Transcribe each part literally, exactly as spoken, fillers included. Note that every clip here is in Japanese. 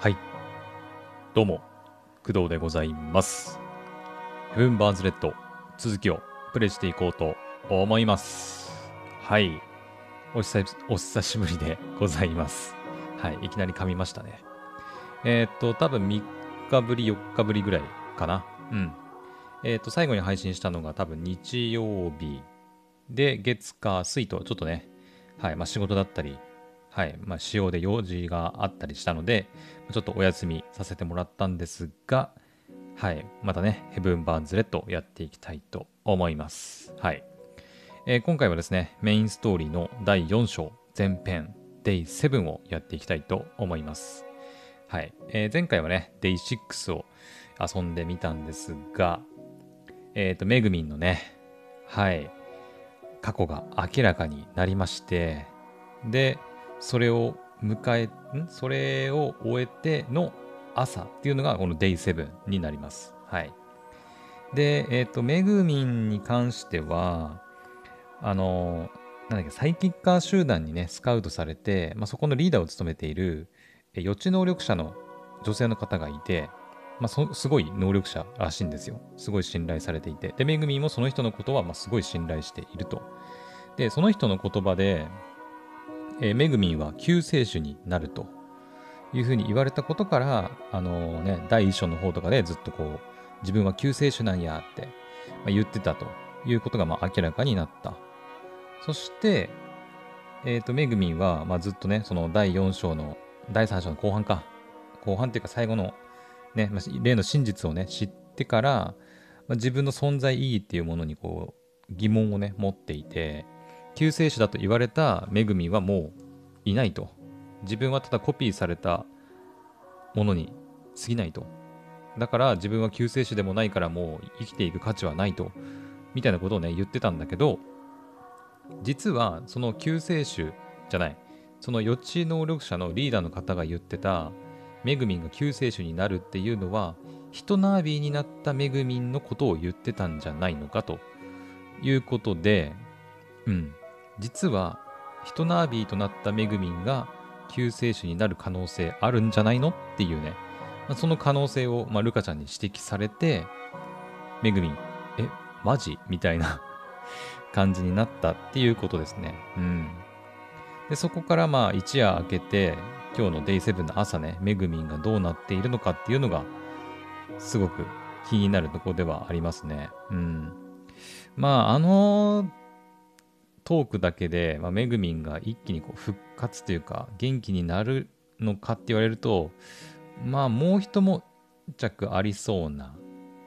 はい、どうも工藤でございます。ヘブンバーンズレッド続きをプレイしていこうと思います。はい、お久お久しぶりでございます。はい、いきなり噛みましたね。えー、っと多分みっかぶりよっかぶりぐらいかな。うん。えー、っと最後に配信したのが多分日曜日で、月火水とちょっとね、はい、まあ、仕事だったり、はい、まあ、使用で用事があったりしたので、ちょっとお休みさせてもらったんですが、はい、またね、ヘブンバーンズレッドやっていきたいと思います。はい、えー、今回はですね、メインストーリーのだいよん章、前編、デイセブンをやっていきたいと思います。はい、えー、前回はね、デイシックスを遊んでみたんですが、えっと、めぐみんのね、はい、過去が明らかになりまして、で、それを迎え、んそれを終えての朝っていうのがこのデイセブンになります。はい。で、えっと、めぐみんに関しては、あの、なんだっけ、サイキッカー集団にね、スカウトされて、まあ、そこのリーダーを務めているえ予知能力者の女性の方がいて、まあそ、すごい能力者らしいんですよ。すごい信頼されていて。で、めぐみんもその人のことは、まあ、すごい信頼していると。で、その人の言葉で、えー、めぐみんは救世主になるというふうに言われたことから、あのー、ね、だいいっ章の方とかでずっとこう、自分は救世主なんやって言ってたということがまあ明らかになった。そして、えっと、めぐみんはまあずっとね、そのだいよん章の、だいさん章の後半か、後半っていうか最後の、ね、例の真実をね、知ってから、まあ、自分の存在意義っていうものにこう、疑問をね、持っていて、救世主だと言われためぐみはもういないと。自分はただコピーされたものに過ぎないと。だから自分は救世主でもないからもう生きていく価値はないと。みたいなことをね、言ってたんだけど、実はその救世主じゃない、その予知能力者のリーダーの方が言ってた、めぐみんが救世主になるっていうのは、人ナービーになっためぐみんのことを言ってたんじゃないのかということで、うん。実は人ナービーとなっためぐみんが救世主になる可能性あるんじゃないのっていうね、まあ、その可能性を、まあ、ルカちゃんに指摘されて、めぐみんえマジみたいな感じになったっていうことですね。うん。でそこからまあ一夜明けて今日のデイセブンの朝ね、めぐみんがどうなっているのかっていうのがすごく気になるところではありますね。うん。まああのトークだけで、まあ、めぐみんが一気にこう復活というか元気になるのかって言われると、まあもう一悶着ありそうな、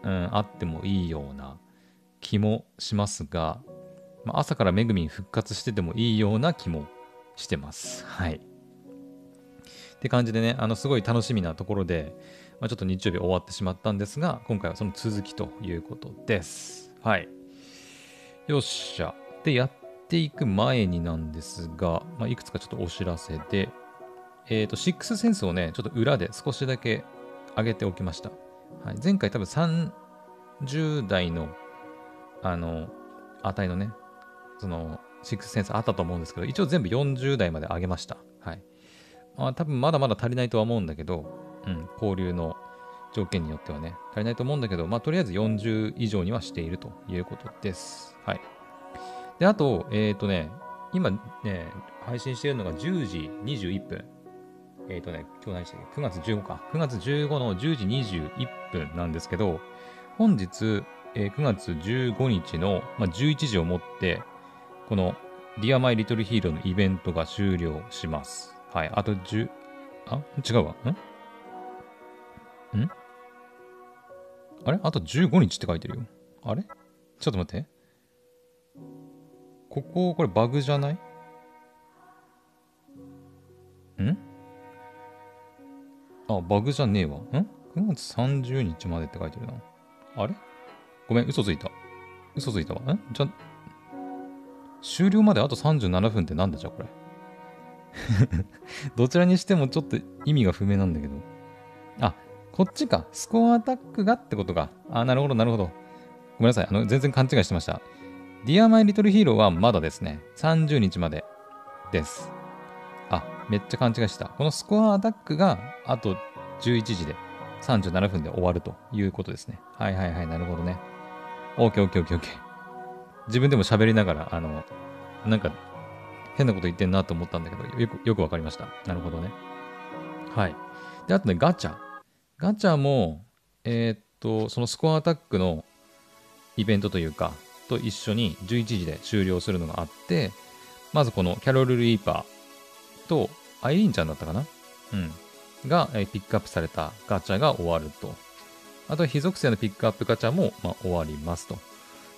うん、あってもいいような気もしますが、まあ、朝からめぐみん復活しててもいいような気もしてます。はい。って感じでね、あのすごい楽しみなところで、まあ、ちょっと日曜日終わってしまったんですが、今回はその続きということです。はい。よっしゃ。で、やっやっていく前になんですが、まあ、いくつかちょっとお知らせで、えっと、シックスセンスをね、ちょっと裏で少しだけ上げておきました。はい、前回多分さんじゅう代の、あの、値のね、その、シックスセンスあったと思うんですけど、一応全部よんじゅう代まで上げました。はい。まあ、多分まだまだ足りないとは思うんだけど、うん、交流の条件によってはね、足りないと思うんだけど、まあ、とりあえずよんじゅう以上にはしているということです。はい。で、あと、えっとね、今ね、配信しているのがじゅうじにじゅういっぷん。えっとね、今日何してる ?くがつじゅうごか。くがつじゅうごのじゅうじにじゅういっぷんなんですけど、本日、えー、くがつじゅうごにちの、まあ、じゅういちじをもって、この Dear My Little Hero のイベントが終了します。はい。あとじゅう、あ違うわ。んんあれあとじゅうごにちって書いてるよ。あれちょっと待って。ここ、これバグじゃない？ん？あ、バグじゃねえわ。ん？ くがつさんじゅうにちまでって書いてるな。あれ？ごめん、嘘ついた。嘘ついたわ。ん？じゃ、終了まであとさんじゅうななふんってなんだじゃ、これ。どちらにしてもちょっと意味が不明なんだけど。あ、こっちか。スコアアタックがってことか。あ、なるほど、なるほど。ごめんなさい。あの、全然勘違いしてました。Dear My Little Hero はまだですね。さんじゅうにちまでです。あ、めっちゃ勘違いした。このスコアアタックがあとじゅういちじでさんじゅうななふんで終わるということですね。はいはいはい、なるほどね。オーケーオーケーオーケーオーケー。自分でも喋りながら、あの、なんか変なこと言ってんなと思ったんだけど、よく、よくわかりました。なるほどね。はい。で、あとね、ガチャ。ガチャも、えー、っと、そのスコアアタックのイベントというか、と一緒にじゅういちじで終了するのがあって、まずこのキャロル・リーパーとアイリーンちゃんだったかな、うん。が、えー、ピックアップされたガチャが終わると。あと、非属性のピックアップガチャも、まあ、終わりますと。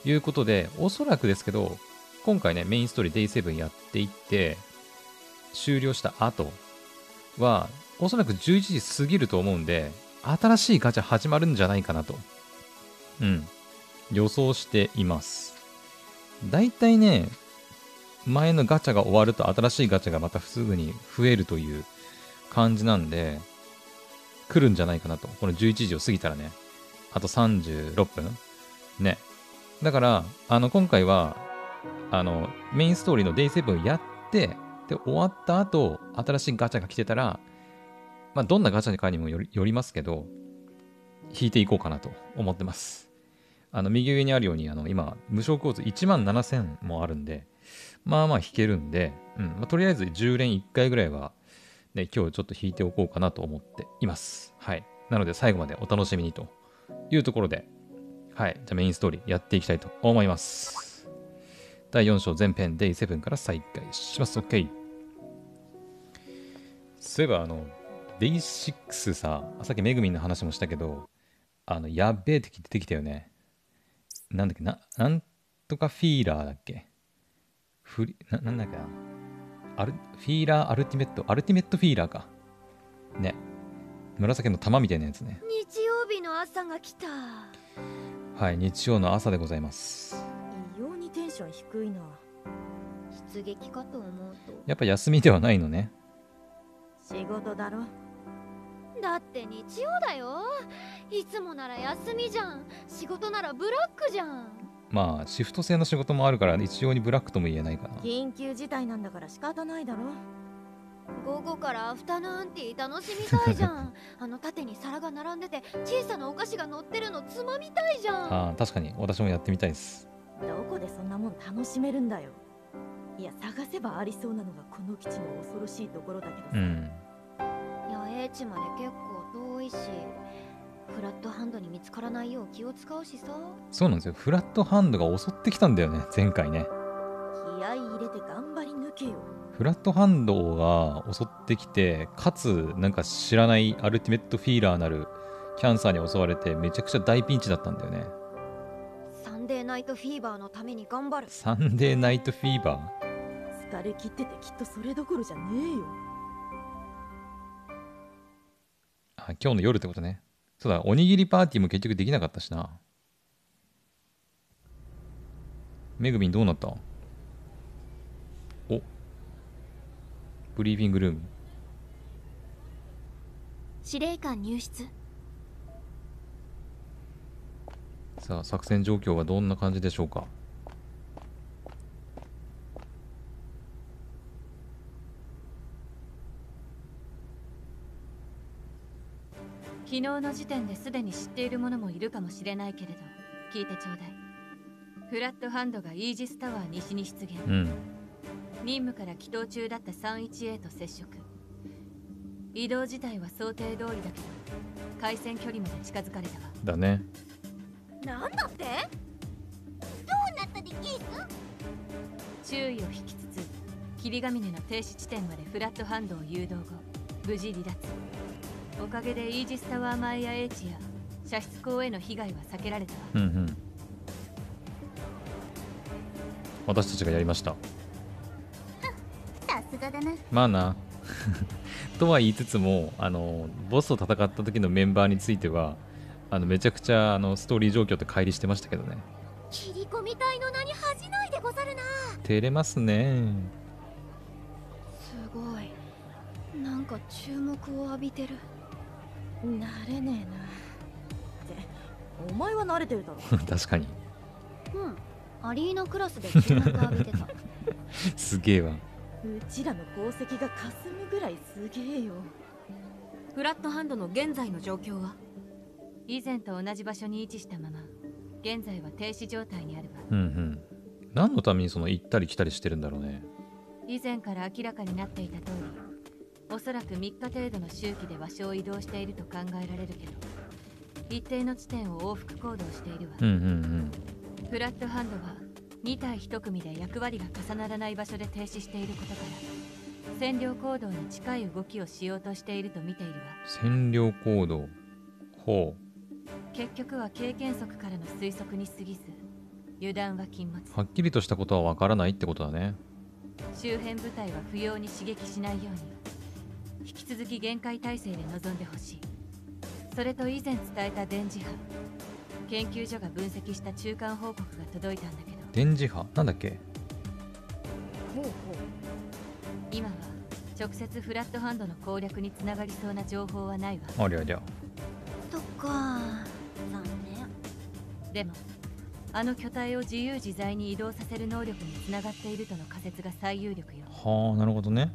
いうことで、おそらくですけど、今回ね、メインストーリー デイセブン やっていって、終了した後は、おそらくじゅういちじ過ぎると思うんで、新しいガチャ始まるんじゃないかなと。うん。予想しています。だいたいね、前のガチャが終わると新しいガチャがまたすぐに増えるという感じなんで、来るんじゃないかなと。このじゅういちじを過ぎたらね、あとさんじゅうろっぷんね。だから、あの、今回は、あの、メインストーリーの デイセブン やって、で、終わった後、新しいガチャが来てたら、まあ、どんなガチャかにもより、よりますけど、引いていこうかなと思ってます。あの、右上にあるように、あの、今、無償コースいちまんななせんもあるんで、まあまあ引けるんで、うん、まあ、とりあえずじゅうれんいっかいぐらいは、ね、今日ちょっと引いておこうかなと思っています。はい。なので、最後までお楽しみにというところで、はい。じゃあメインストーリーやっていきたいと思います。だいよん章前編 デイセブン から再開します。OK。そういえば、あの、デイシックス さ、さっきめぐみんの話もしたけど、あの、やっべえ敵出てきたよね。なんだっけな、なんとかフィーラーだっけフリな、なんだっけなアルフィーラーアルティメット、アルティメットフィーラーか。ね。紫の玉みたいなやつね。日曜日の朝が来た。はい、日曜の朝でございます。異様にテンション低いな。出撃かと思うと。やっぱ休みではないのね。仕事だろ。だって日曜だよ。いつもなら休みじゃん。仕事ならブラックじゃん。まあシフト制の仕事もあるから一応にブラックとも言えないかな。緊急事態なんだから仕方ないだろ。午後からアフタヌーンティー楽しみたいじゃん。あの縦に皿が並んでて小さなお菓子が乗ってるのつまみたいじゃん。ああ確かに私もやってみたいです。どこでそんなもん楽しめるんだよ。いや探せばありそうなのがこの基地の恐ろしいところだけどさ、うん、英知まで結構遠いし、フラットハンドに見つからないよう気を使うしさ。そうなんですよ。フラットハンドが襲ってきたんだよね、前回ね。気合い入れて頑張り抜けよ。フラットハンドが襲ってきて、かつなんか知らないアルティメットフィーラーなるキャンサーに襲われてめちゃくちゃ大ピンチだったんだよね。サンデーナイトフィーバーのために頑張る。サンデーナイトフィーバー。疲れ切っててきっとそれどころじゃねえよ。今日の夜ってことね。そうだ、おにぎりパーティーも結局できなかったしな。めぐみんどうなった？お、ブリーフィングルーム。司令官入室。さあ、作戦状況はどんな感じでしょうか。昨日の時点ですでに知っているものもいるかもしれないけれど、聞いてちょうだい。フラットハンドがイージスタワー西に出現、うん、任務から帰投中だった さんいちエー と接触。移動自体は想定通りだけど回線距離まで近づかれたわ。だね。なんだって？どうなったでゲス？注意を引きつつ霧ヶ峰の停止地点までフラットハンドを誘導後、無事離脱。おかげでイージスタワー前や英知や射出口への被害は避けられた。うんうん。私たちがやりました。さすがだな。まあな。とは言いつつも、あのボスと戦った時のメンバーについては、あのめちゃくちゃあのストーリー状況と乖離してましたけどね。切り込み隊の名に恥じないでござるな。照れますね。すごい。なんか注目を浴びてる。なれねえな。ってお前は慣れてるだろ。確かに。うん、アリーナクラスで注目浴びてた。すげえわ。うちらの功績が霞むぐらいすげえよ。フラットハンドの現在の状況は？以前と同じ場所に位置したまま現在は停止状態にあるわ。うんうん。何のためにその行ったり来たりしてるんだろうね。以前から明らかになっていた通り、おそらくみっか程度の周期で場所を移動していると考えられるけど、一定の地点を往復行動しているわ。うんうんうん。フラットハンドはに体いち組で役割が重ならない場所で停止していることから、占領行動に近い動きをしようとしていると見ているわ。占領行動、ほう。結局は経験則からの推測に過ぎず、油断は禁物。はっきりとしたことはわからないってことだね。周辺部隊は不要に刺激しないように、引き続き限界態勢で臨んでほしい。それと以前伝えた電磁波、研究所が分析した中間報告が届いたんだけど。電磁波なんだっけ？ほうほう。今は直接フラットハンドの攻略につながりそうな情報はないわ。ありゃりゃ。とか残念。でもあの巨体を自由自在に移動させる能力につながっているとの仮説が最有力よ。はあ、なるほどね。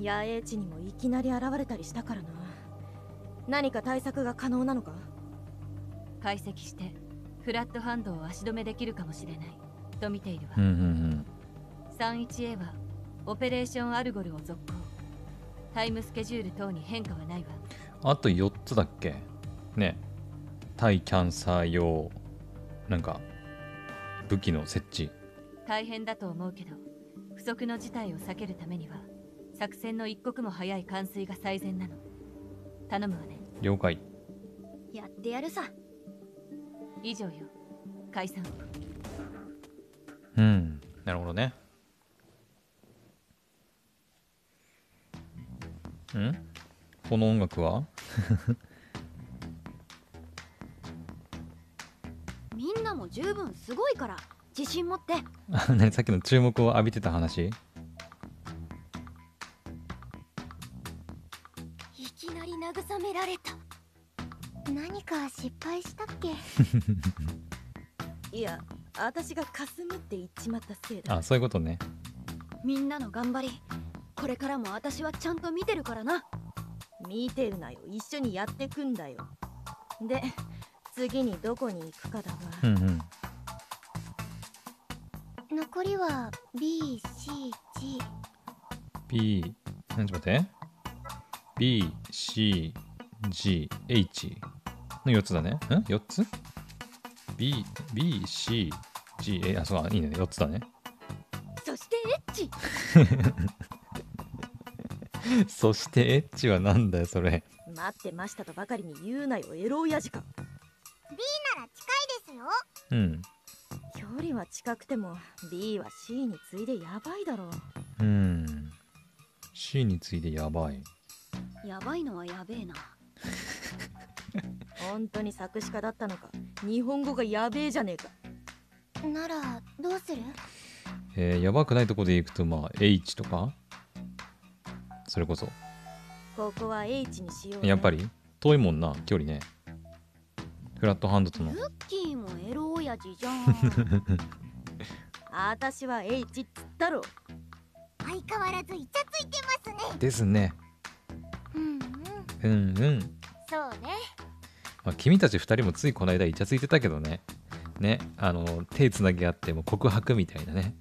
野営地にもいきなり現れたりしたからな。何か対策が可能なのか？解析してフラットハンドを足止めできるかもしれないと見ているわ。うんうんうん。さんじゅういちエー はオペレーションアルゴルを続行。タイムスケジュール等に変化はないわ。あとよっつだっけね。対キャンサー用なんか武器の設置。大変だと思うけど、不測の事態を避けるためには作戦の一刻も早い完遂が最善なの。頼むわね。了解。やってやるさ。以上よ。解散。うん、なるほどね。ん？この音楽は？みんなも十分すごいから自信持って。あ、ね、さっきの注目を浴びてた話？いきなり慰められた。何か失敗したっけ？いや、私がかすむって言っちまったせいだ。あ、そういうことね。みんなの頑張り、これからも私はちゃんと見てるからな。見てるなよ、一緒にやってくんだよ。で、次にどこに行くかだわ。うんうん。残りは B、C、G。B、何ちょっと待って。B、C、G、H。のよっつだね。ん ?よっ つ ?B、B、C、G、A。あ、そうか、いいね。よっつだね。そしてエッチ。そしてエッチはなんだよ、それ。待ってましたとばかりに言うなよ、エロ親父か。B なら近いですよ。うん。距離は近くても B は C に次いでやばいだろう。うん。C に次いでやばい。やばいのはやべえな。本当に作詞家だったのか。日本語がやべえじゃねえか。ならどうする？えー、やばくないとこで行くと、まあ H とか、それこそここは H にしよう、ね、やっぱり遠いもんな、距離ね。フラットハンドとの。クッキーもエロ親父じゃん。あたしは H っつったろ。相変わらずイチャついてますね。ですね。うんうん、うんうん。そうね。まあ、君たち二人もついこの間イチャついてたけどね。ね、あの手つなぎ合っても告白みたいなね。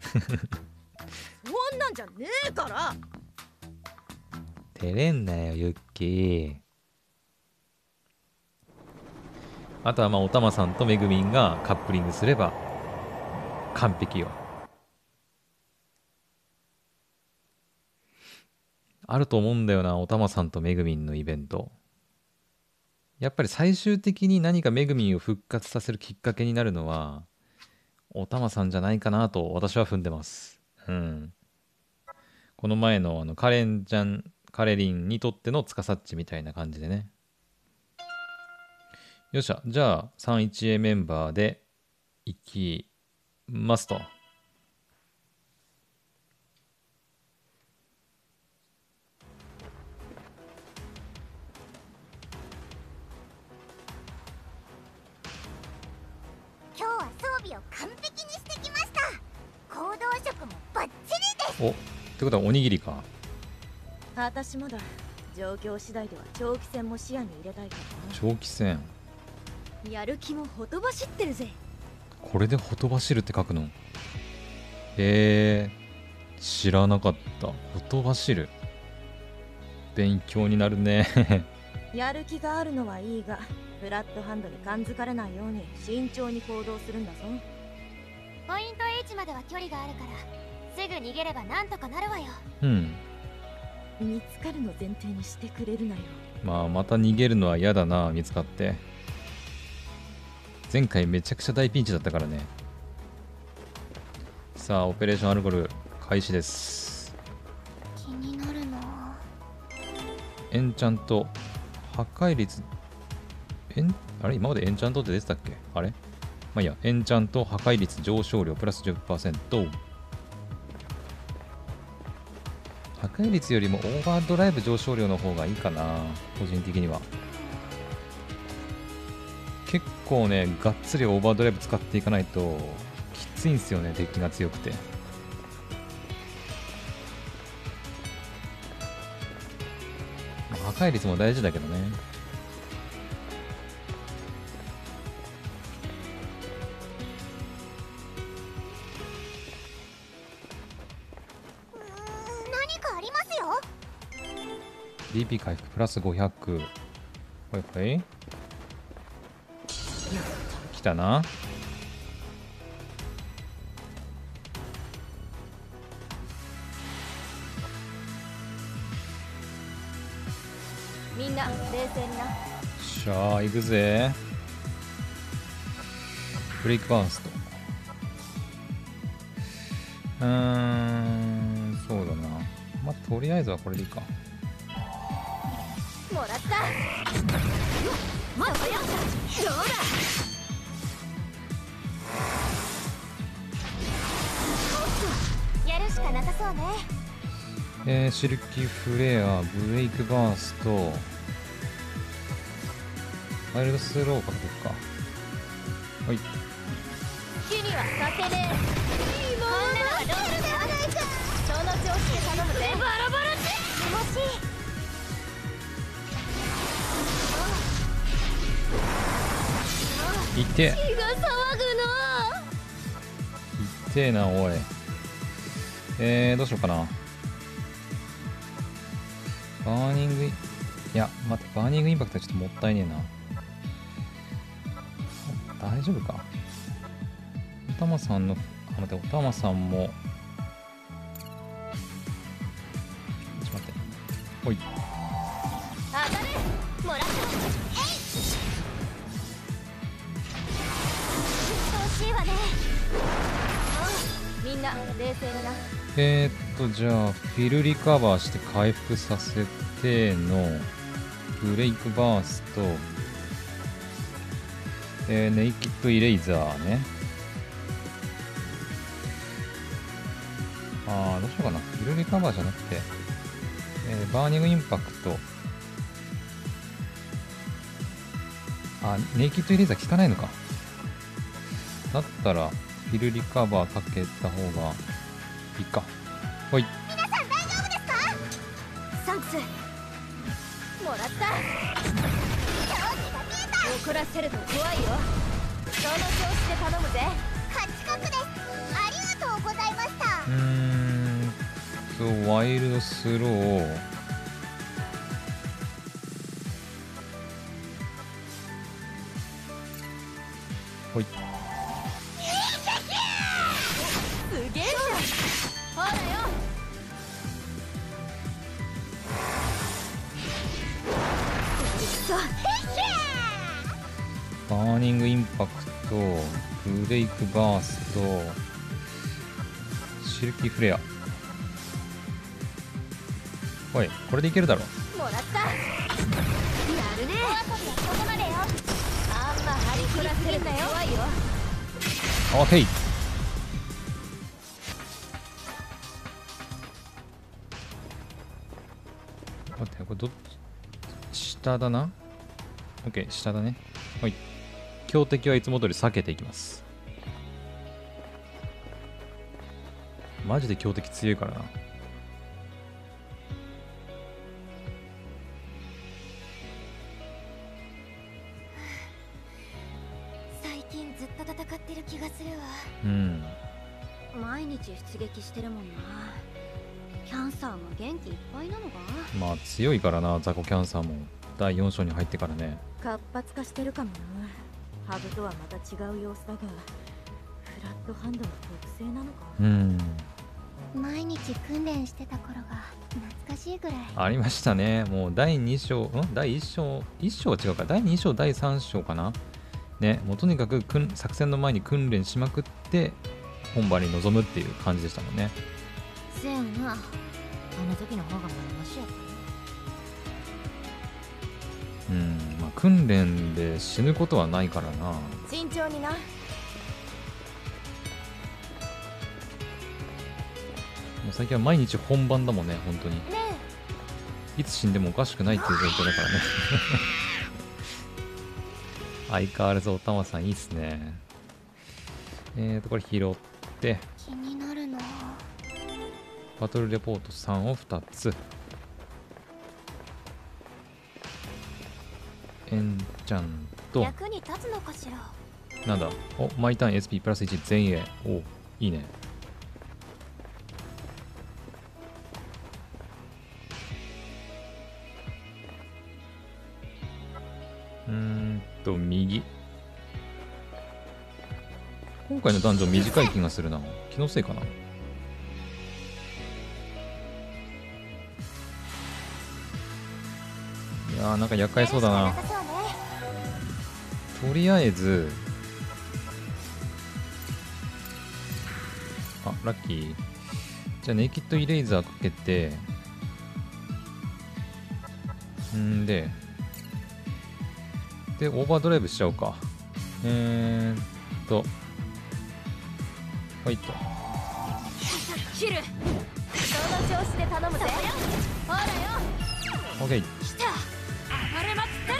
そんなんじゃねえから。照れんなよユッキー。あとはまあおたまさんとめぐみんがカップリングすれば完璧よ。あると思うんだよな、おたまさんとめぐみんのイベント。やっぱり最終的に何かめぐみんを復活させるきっかけになるのはおたまさんじゃないかなと私は踏んでます。うん。この前のあのカレンちゃん、カレリンにとってのつかさっちみたいな感じでね。よっしゃ、じゃあ さんじゅういちエー メンバーでいきますと。お、ってことはおにぎりか。私もだ。状況次第では長期戦も視野に入れたいかな。長期戦やる気もほとばしってるぜ。これでほとばしるって書くの。えー、知らなかった。ほとばしる勉強になるねやる気があるのはいいが、フラットハンドに感づかれないように慎重に行動するんだぞ。ポイント H までは距離があるから、すぐ逃げればなんとかなるわよ。うん、見つかるの前提にしてくれるなよ。まあまた逃げるのは嫌だな、見つかって。前回めちゃくちゃ大ピンチだったからね。さあオペレーションアルコール開始です。気になるな。エンチャント破壊率、えんあれ今までエンチャントって出てたっけ。あれまあいいや。エンチャント破壊率上昇量プラス じゅっパーセント、 破壊率よりもオーバードライブ上昇量の方がいいかな、個人的には。結構ねがっつりオーバードライブ使っていかないときついんですよね、デッキが強くて。破壊率も大事だけどね。ディーピー 回復プラスごひゃく。ほいほい。来たな。みんな冷静にな。よっしゃあ、行くぜ。ブレイクバースト。うーん、そうだな。まあ、とりあえずはこれでいいか。もらった。まだ早かった。どうだ。やるしかなさそうね。えー、シルキーフレア、ブレイクバースト、ワイルドスローかけっか。はい。キには勝てねえ。いいもんなのはどうだ。その調子で頼むぜ。バラバラって。気持ちいい。痛え。血が騒ぐの。痛えなおい。えー、どうしようかな。バーニングイン、いや待って、バーニングインパクトはちょっともったいねえな。大丈夫か。おたまさんの、あ待って、おたまさんもちょっと待って、ほい。当たる。もらった。えーっとじゃあフィルリカバーして回復させてのブレイクバースト、えー、ネイキッドイレイザーね。ああどうしようかな。フィルリカバーじゃなくて、えー、バーニングインパクト、あネイキッドイレイザー効かないのか。だったらフィルリカバーかけた方がいいか。ほい。皆さん大丈夫ですか？サンツもらった。怒らせると怖いよ。その調子で頼むぜ。勝ち確です。ありがとうございました。うーんとワイルドスロー、ほい。バーニングインパクト、ブレイクバースト、シルキーフレア。おい、これでいけるだろ。もらった。やるね。ここまでよ。あんま張り切らせるなよ。怖いよ。オーケー。待って、これどっち下だな。オッケー、下だね。はい。強敵はいつも通り避けていきます。マジで強敵強いからな。ずっと戦ってる気がするわ。うん。毎日出撃してるもんな。キャンサーも元気いっぱいなのか。まあ強いからな、ザコキャンサーもだいよん章に入ってからね。活発化してるかもな。ハブとはまた違う様子だが、フラットハンドの特性なのか。うん。毎日訓練してた頃が懐かしいぐらいありましたね。もうだいに章、んだいいっ章、いっ章は違うか、だいに章だいさん章かなね。もうとにかく作戦の前に訓練しまくって本番に臨むっていう感じでしたもんね。せやな、あの時の方がまだマシやったね。うん、まあ訓練で死ぬことはないからな。慎重にな。最近は毎日本番だもんね、本当に。いつ死んでもおかしくないっていう状況だからね。相変わらずおたまさんいいっすね。えーと、これ拾って。気になるな。バトルレポートさんをふたつ。えんちゃんと。役に立つのかしら。なんだ。お、毎ターン エスピー プラスいち全員へ。お、いいね。うんと右、今回のダンジョン短い気がするな。気のせいかな。いやーなんか厄介そうだな。とりあえずあラッキーじゃあネイキッドイレイザーかけてんでで、オーバードライブしちゃおうか。えーっと。はいと。キル。その調子で頼むぜ。ほらよ。オッケー。来た。暴れまくってる。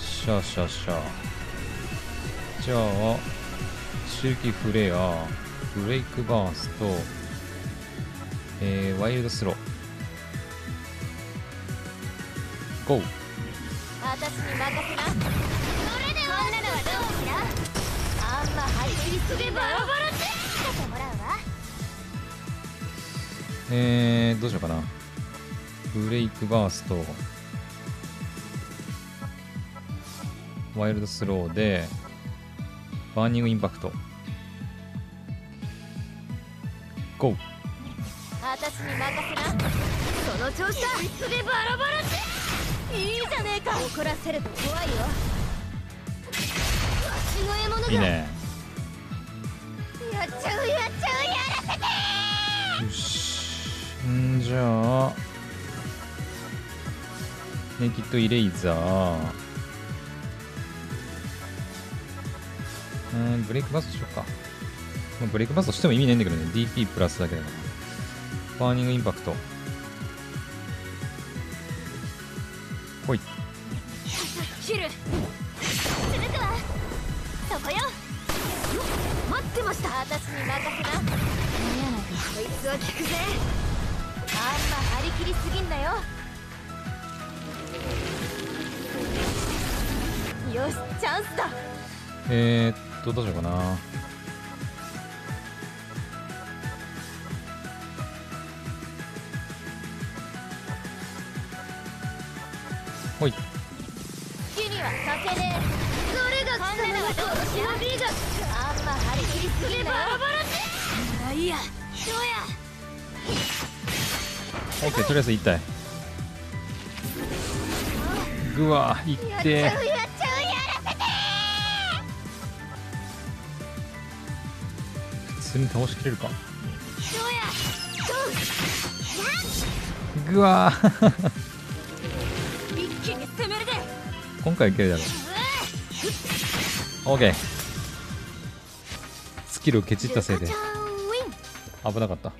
シャシャシャ。じゃあ、周期フレア、ブレイクバースト、えー、ワイルドスロー。ゴー。私に任せな。それではこんなのはどうかな。あんま入りすぎバラバラで仕方もらうわ。えーどうしようかな。ブレイクバーストワイルドスローでバーニングインパクトゴー。私に任せな。その調子だ。入りすぎバラバラでいいじゃねえか。怒らせると怖いよ。わしの獲物が。いいね。やっちゃうやっちゃうやらせて。よし。んじゃあネイキッドイレイザー。うんブレイクバーストしようか。ブレイクバーストしても意味ないんだけどね。ディーピー プラスだけだから。バーニングインパクト。ほい。キル。続くわ。そこよ。待ってました。私に任せな。こいつは効くぜ。あんま張り切りすぎんだよ。よし、チャンスだ。えーっとどうしようかな。ほい。木にはかけねえ。それが来たのはどうしよう。ビーがあんま張り切りすぎバラバラで。まあいいや。どうや。オッケーとりあえず一体。ぐわ一定。やっちゃうやっちゃうやらせて。普通に倒しきれるか。どうや。ぐわ。今回いけるだろう。 OK スキルをケチったせいで危なかった。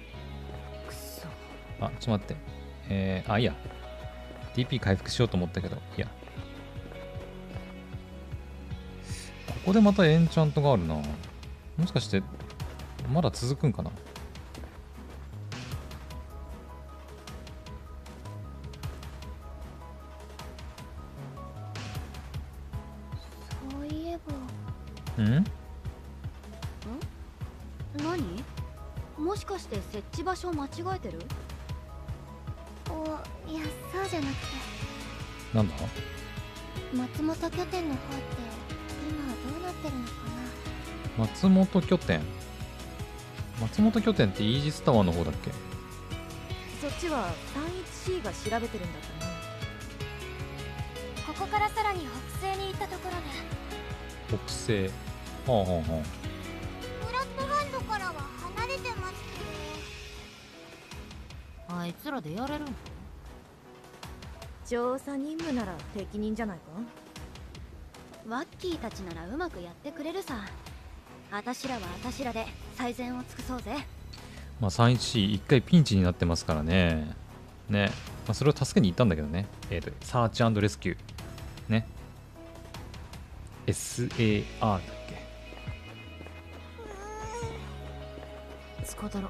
あちょっと待ってえー、あいや ディーピー 回復しようと思ったけどいやここでまたエンチャントがあるな。もしかしてまだ続くんかな。ん？ん？何？もしかして設置場所間違えてる？お、いや、そうじゃなくて。なんだ？松本拠点の方って今どうなってるのかな。松本拠点。松本拠点ってイージスタワーの方だっけ？そっちは さんいちシー が調べてるんだったね。ここからさらに北西に行ったところね。北西。はあはあはあ。ブラッドランドからは離れてますけど。あいつらでやれるの？調査任務なら適任じゃないか。ワッキーたちならうまくやってくれるさ。あたしらはあたしらで最善を尽くそうぜ。まあ さんいちシー 一回ピンチになってますからね。ね。まあ、それを助けに行ったんだけどね。えっと、サーチ&レスキュー。ね。エスエーアール だっけ。つこだろ。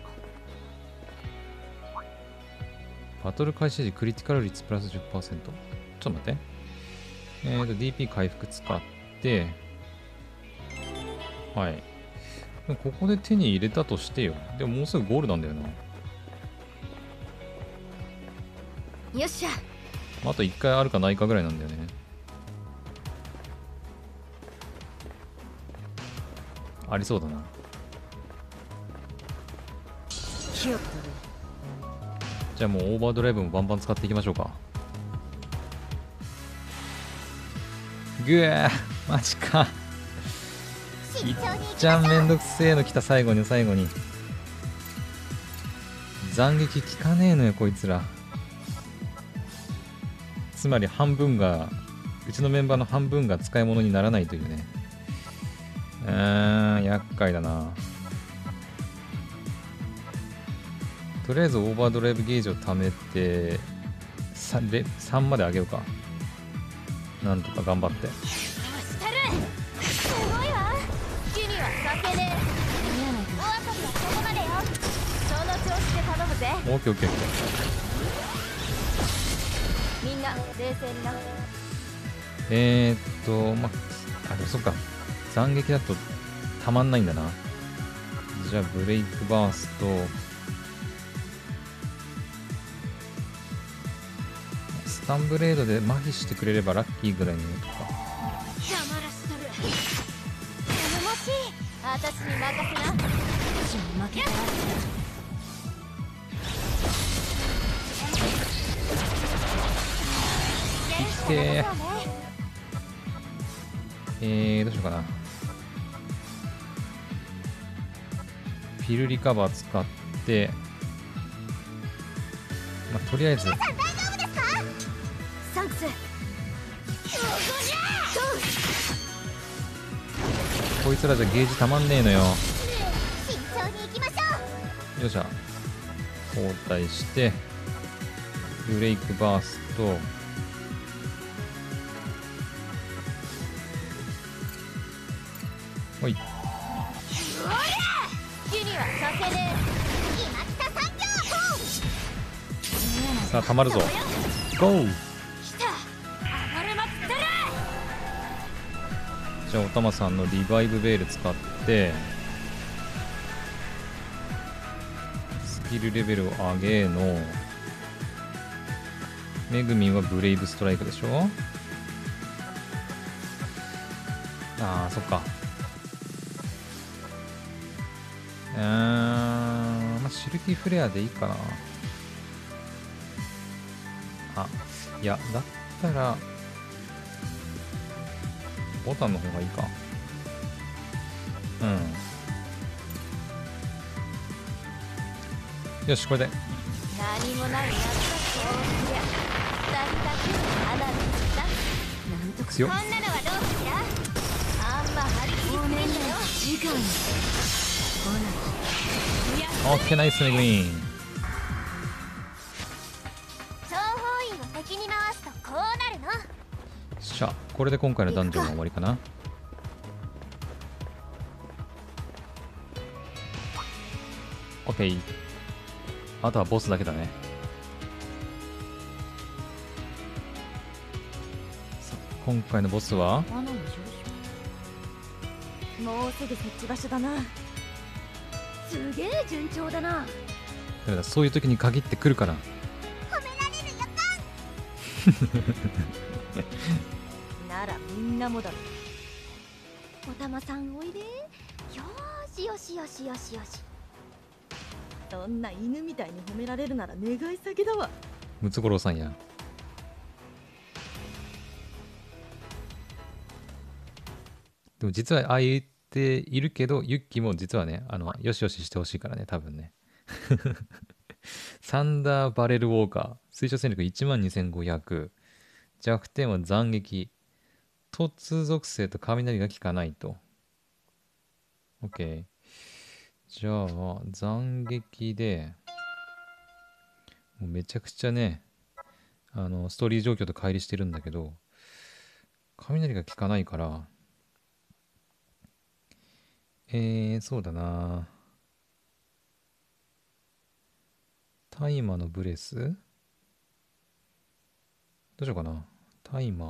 バトル開始時クリティカル率プラス じゅっパーセント。ちょっと待って。えっ、ー、と、ディーピー 回復使って、はい。ここで手に入れたとしてよ。でももうすぐゴールなんだよな。よっしゃ。あといっかいあるかないかぐらいなんだよね。ありそうだな。じゃあもうオーバードライブもバンバン使っていきましょうか。ぐえー、マジか。いっちゃんめんどくせえの来た。最後に最後に斬撃効かねえのよこいつら。つまり半分がうちのメンバーの半分が使い物にならないというね。うーん、厄介だな。とりあえずオーバードライブゲージを貯めて 3, レさんまで上げようか。なんとか頑張って。オッケーオッケー。みんな冷静にな。えーっとまあでもそっか、斬撃だとたまんないんだな。じゃあブレイクバーストスタンブレードで麻痺してくれればラッキーぐらいになるか。邪魔らしとる。頼もしい、私に任せな。私に負けた。えー、どうしようかな。ピルリカバー使って、まあ、とりあえず。こいつらじゃゲージたまんねえのよ。よっしゃ、交代してブレイクバースト。さあたまるぞ。ゴー。じゃあおたまさんのリバイブベール使ってスキルレベルを上げの。めぐみはブレイブストライクでしょ。あーそっか。うーん、まあ、シルキーフレアでいいかな。あ、いや、だったらボタンの方がいいか。うん、よし、これで何もない。やったく強っ。オッケー、ナイスメグミン。諜報員を敵に回すとこうなるの。しゃ、これで今回のダンジョンは終わりかな。オッケー、あとはボスだけだね。さ、今回のボスはもうすぐ設置場所だな。すげえ順調だな。だからそういう時に限ってくるから。褒められる予感。ならみんなもだろ。おたまさんおいで。よしよしよしよしよし。そんな犬みたいに褒められるなら願い先だわ。ムツゴロウさんや。でも実はああ言っているけど、ユッキーも実はね、あのよしよししてほしいからね、多分ね。サンダーバレルウォーカー、推奨戦力 いちまんにせんごひゃく、弱点は斬撃、突属性と雷が効かないと。OK。じゃあ、斬撃で、もうめちゃくちゃね、あのストーリー状況と乖離してるんだけど、雷が効かないから、えー、そうだな。大麻のブレスどうしようかな。大麻。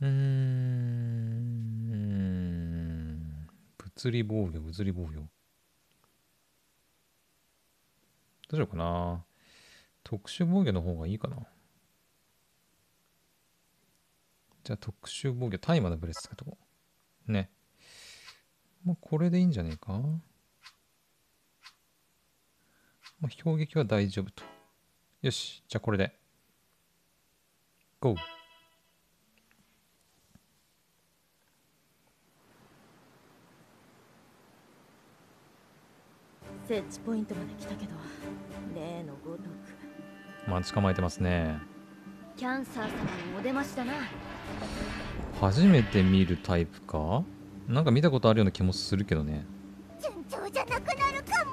うーん。物理防御、物理防御。どうしようかな。特殊防御の方がいいかな。じゃあ特殊防御、大麻のブレス使っとこう。ね。まあこれでいいんじゃねえか。まあ、攻撃は大丈夫と。よし、じゃあこれで。ゴー。設置ポイントまで来たけど、例のごとく。待ち構えてますね。キャンサー様にお出ましだな。初めて見るタイプか。なんか見たことあるような気もするけどね。順調じゃなくなるかも。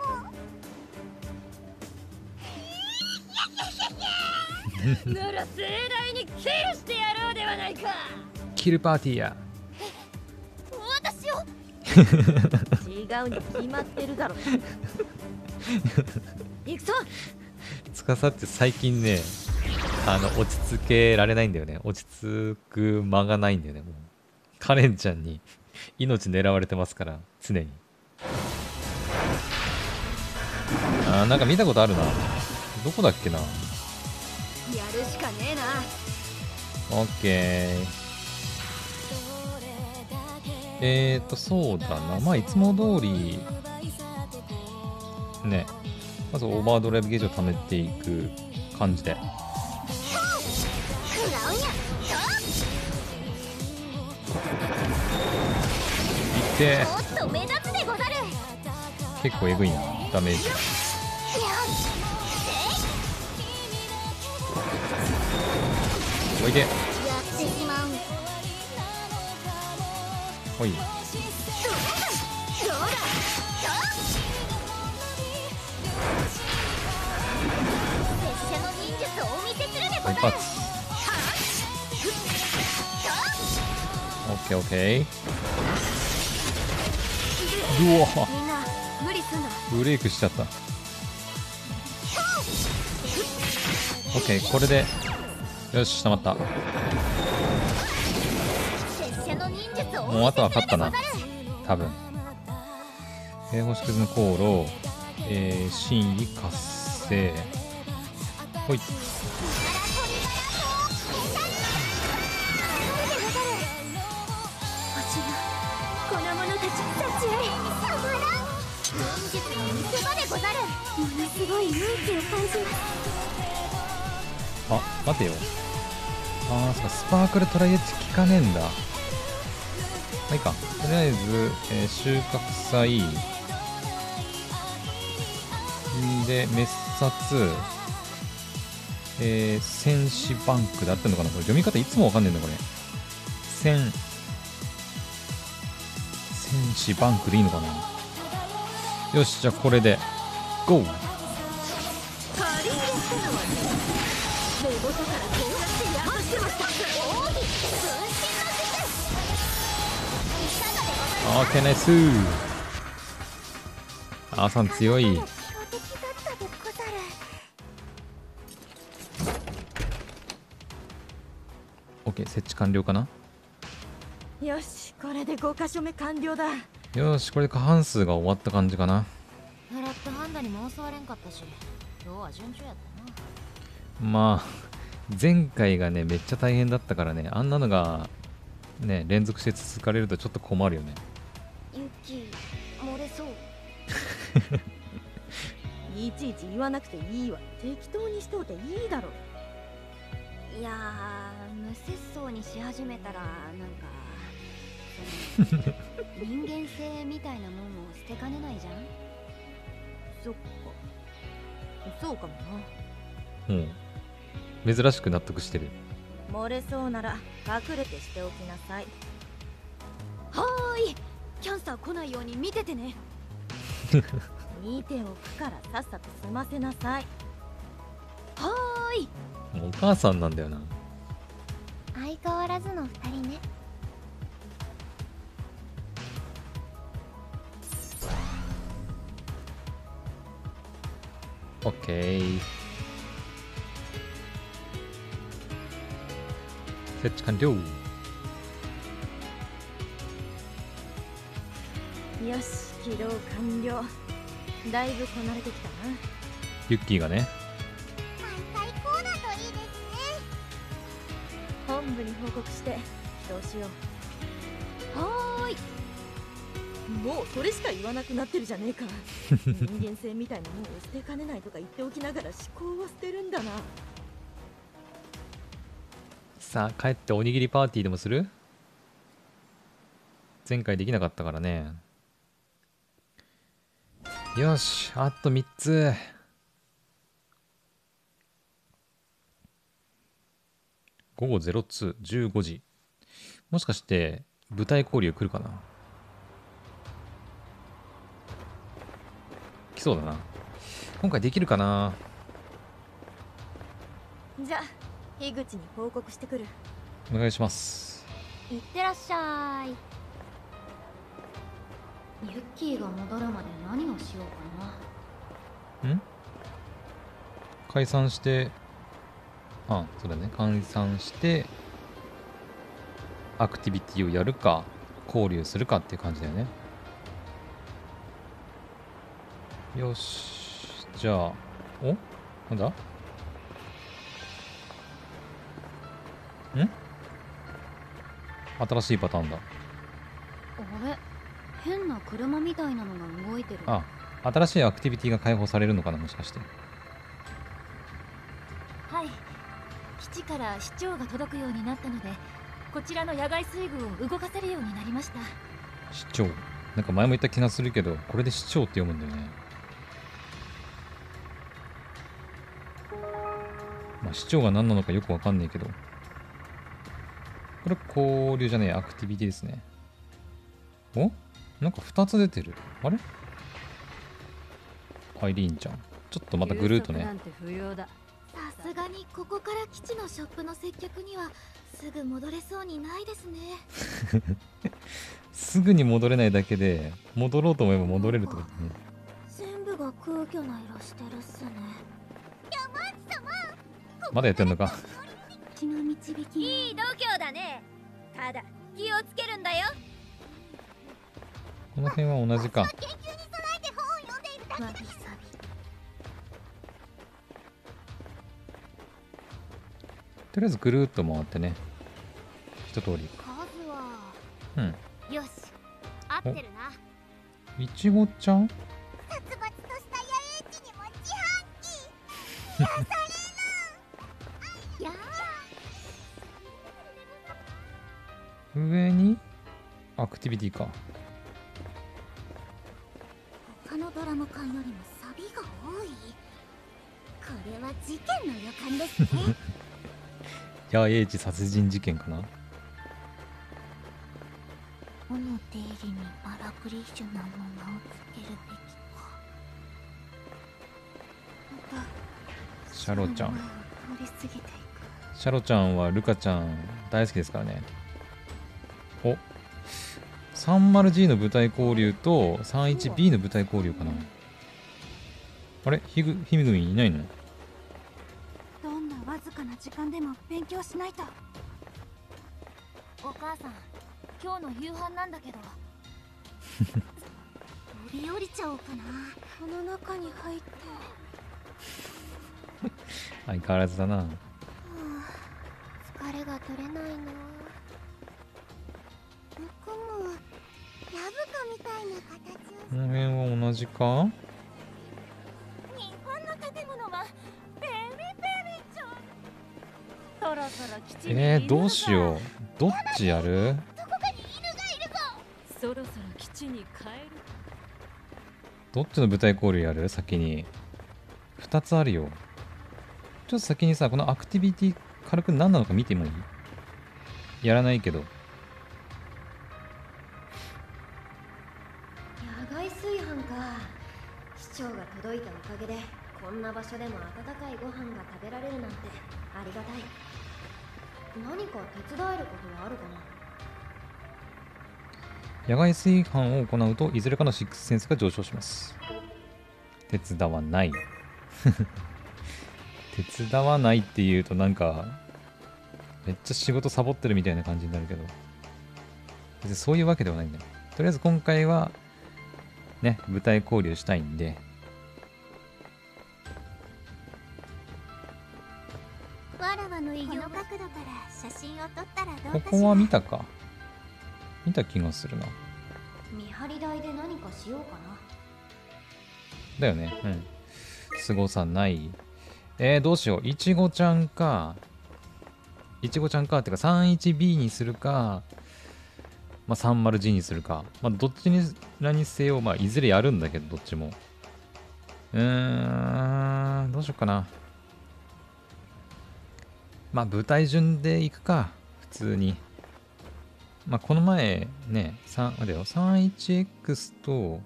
なら盛大にキルしてやろうではないか。キルパーティーや。私を。違うに決まってるだろ。行くぞ。司って最近ね、あの落ち着けられないんだよね。落ち着く間がないんだよね。もうカレンちゃんに。命狙われてますから常に。あー、なんか見たことあるな。どこだっけな。やるしかねえな。オッケー。えーっとそうだな、まあいつも通りね、まずオーバードライブゲージを貯めていく感じで。結構えぐいなダメージ。おいで。おい。一発。オッケーオッケー。うわ、ブレイクしちゃった。 OK、 これでよし、溜まった。もうあとは勝ったな多分。えー、星屑の航路、えー、真意活性、ほい。あ、待てよ。ああ、そうか、スパークルトライエッジ効かねえんだ。まあいいか。とりあえず、えー、収穫祭で滅殺、えー、戦士バンクで合ってんのかな。これ読み方いつもわかんねえんだこれ。戦戦士バンクでいいのかな。よし、じゃあこれでゴー。オーケー、ナイス。あーさん強い。オーケー、設置完了かな。よし、これでごかしょめ完了だ。よし、これ過半数が終わった感じかな。狙った判断にも襲われんかったし、今日は順調やったな。まあ前回がねめっちゃ大変だったからね、あんなのがね連続して続かれるとちょっと困るよね。ユキ漏れそういちいち言わなくていいわ。適当にしといていいだろ。いやー、無節操にし始めたらなんか人間性みたいなもんを捨てかねないじゃん。そっか、そうかもな。うん、珍しく納得してる。漏れそうなら隠れてしておきなさい。はーい、キャンサー来ないように見ててね見ておくからさっさと済ませなさい。はーい。もうお母さんなんだよな。相変わらずのふたりね。オッケー、設置完了。よし、起動完了。だいぶこなれてきたな。ユッキーがね、最高だといいですね。本部に報告して起動しよう。はーい。もうそれしか言わなくなってるじゃねえか人間性みたいなものを捨てかねないとか言っておきながら思考は捨てるんだな。さあ帰っておにぎりパーティーでもする？前回できなかったからね。よし、あとみっつ。午後れいじ、じゅうごじ。もしかして舞台交流来るかな。来そうだな。今回できるかな。じゃあ樋口に報告してくる。お願いします。いってらっしゃい。ユッキーが戻るまで何をしようかな。ん、解散して、あ、そうだね、解散してアクティビティをやるか交流するかっていう感じだよね。よし、じゃあ、お、なんだ？ん？新しいパターンだ。あれ、変な車みたいなのが動いてる。あ、新しいアクティビティが解放されるのかな、もしかして。はい、基地から市長が届くようになったので、こちらの野外水軍を動かせるようになりました。市長、なんか前も言った気がするけど、これで市長って読むんだよね。まあ、市長が何なのかよくわかんないけど、これ交流じゃねえ、アクティビティですね。お、なんかふたつ出てる。あれ、アイリーンちゃん、ちょっとまたぐるっとね。さすがにここから基地のショップの接客にはすぐ戻れそうにないですねすぐに戻れないだけで、戻ろうと思えば戻れるってことね。全部が空虚な色してるっすね。まだやってんのか。いい度胸だね。ただ気をつけるんだよ。この辺は同じか。とりあえずぐるっと回ってね、一通り。うん、よし、合ってるな。いちごちゃん、殺伐とした野営地にも自販機。やされな。上にアクティビティか。他のドラマ館よりもサビが多い。これは事件の予感ですね野営地殺人事件かな。尾の手入れにバラクリッシュなものをつけるべきか。またシャロちゃん、シャロちゃんはルカちゃん大好きですからね。お、 さんじゅうジー の舞台交流と さんじゅういちビー の舞台交流かな。あれ、ひぐひみぐみいないの。どんなわずかな時間でも勉強しないと。お母さん、今日の夕飯なんだけど飛び降りちゃおうかな。この中に入って相変わらずだな、はあ、疲れが取れないな。向こうもラブカみたいな形を。この辺は同じか。日本の建物はベリーベリーちょん。そろそろ基地に。えー、どうしよう。どっちやる？どこかに犬がいるぞ。そろそろ基地に帰る。どっちの舞台交流やる？先にふたつあるよ。ちょっと先にさ、このアクティビティ軽く何なのか見てもいい？やらないけど。届いたおかげでこんな場所でも温かいご飯が食べられるなんてありがたい。何か手伝えることはあるかな。野外炊飯を行うといずれかのシックスセンスが上昇します。手伝わない手伝わないっていうとなんかめっちゃ仕事サボってるみたいな感じになるけど、別にそういうわけではないんだよ。とりあえず今回はね、舞台交流したいんで。ここは見たか、見た気がするな。見張り台で何かしようかな。だよね。うん、すごさない。えー、どうしよう。いちごちゃんかいちごちゃんかってか さんじゅういちビー にするか、まあ、さんじゅうジー にするか、まあ、どっちに何せよ、まあ、いずれやるんだけど、どっちも。うーん、どうしよっかな。まあ、舞台順でいくか、普通に。まあ、この前、ね、さん、あれよ、さんじゅういちエックス と、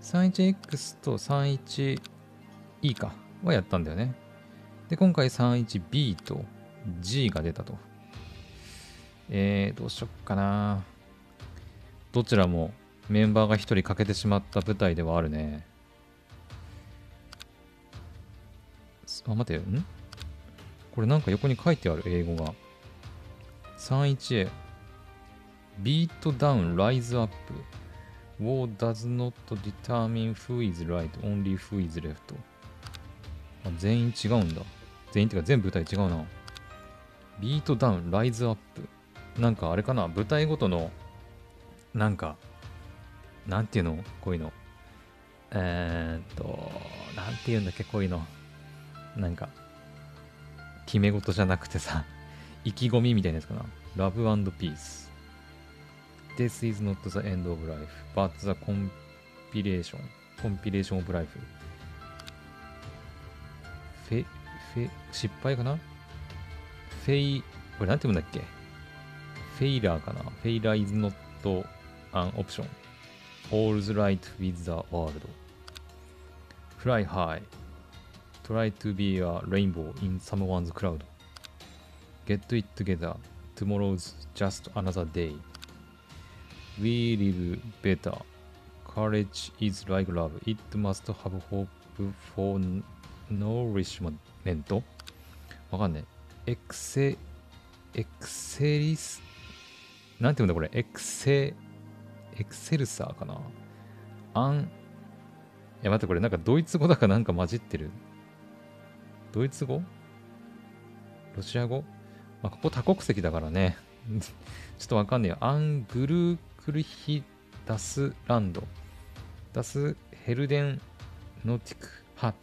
さんじゅういちエックス と さんじゅういちイー か、はやったんだよね。で、今回 さんじゅういちビー と G が出たと。えー、どうしよっかな。どちらもメンバーがひとり欠けてしまった舞台ではあるね。あ、待てよ。ん？これなんか横に書いてある、英語が。さんじゅういちエー。Beat down, rise up. War does not determine who is right, only who is left. あ、全員違うんだ。全員ってか全部舞台違うな。Beat down, rise up。なんかあれかな、舞台ごとの、なんか、なんていうのこういうの。えー、っと、なんていうんだっけこういうの。なんか、決め事じゃなくてさ、意気込みみたいなやつかな。Love and Peace。This is not the end of life, but the compilation. Compilation of life. フェ、フェ、失敗かな？フェイ、これなんて言うんだっけ？フェイラーかな？フェイラー is not an option. All's right with the world. Fly high. Try to be a rainbow in someone's cloud. Get it together. Tomorrow's just another day. We live better. Courage is like love. It must have hope for nourishment. わかんねえ。エクセ、エクセリス、なんて言うんだこれ。エクセ、エクセルサーかな。アン、いや待って、これなんかドイツ語だかなんか混じってる。ドイツ語？ロシア語？まあ、ここ多国籍だからね。ちょっとわかんねえよ。アングルクルヒダスランド。ダスヘルデンノティクハット。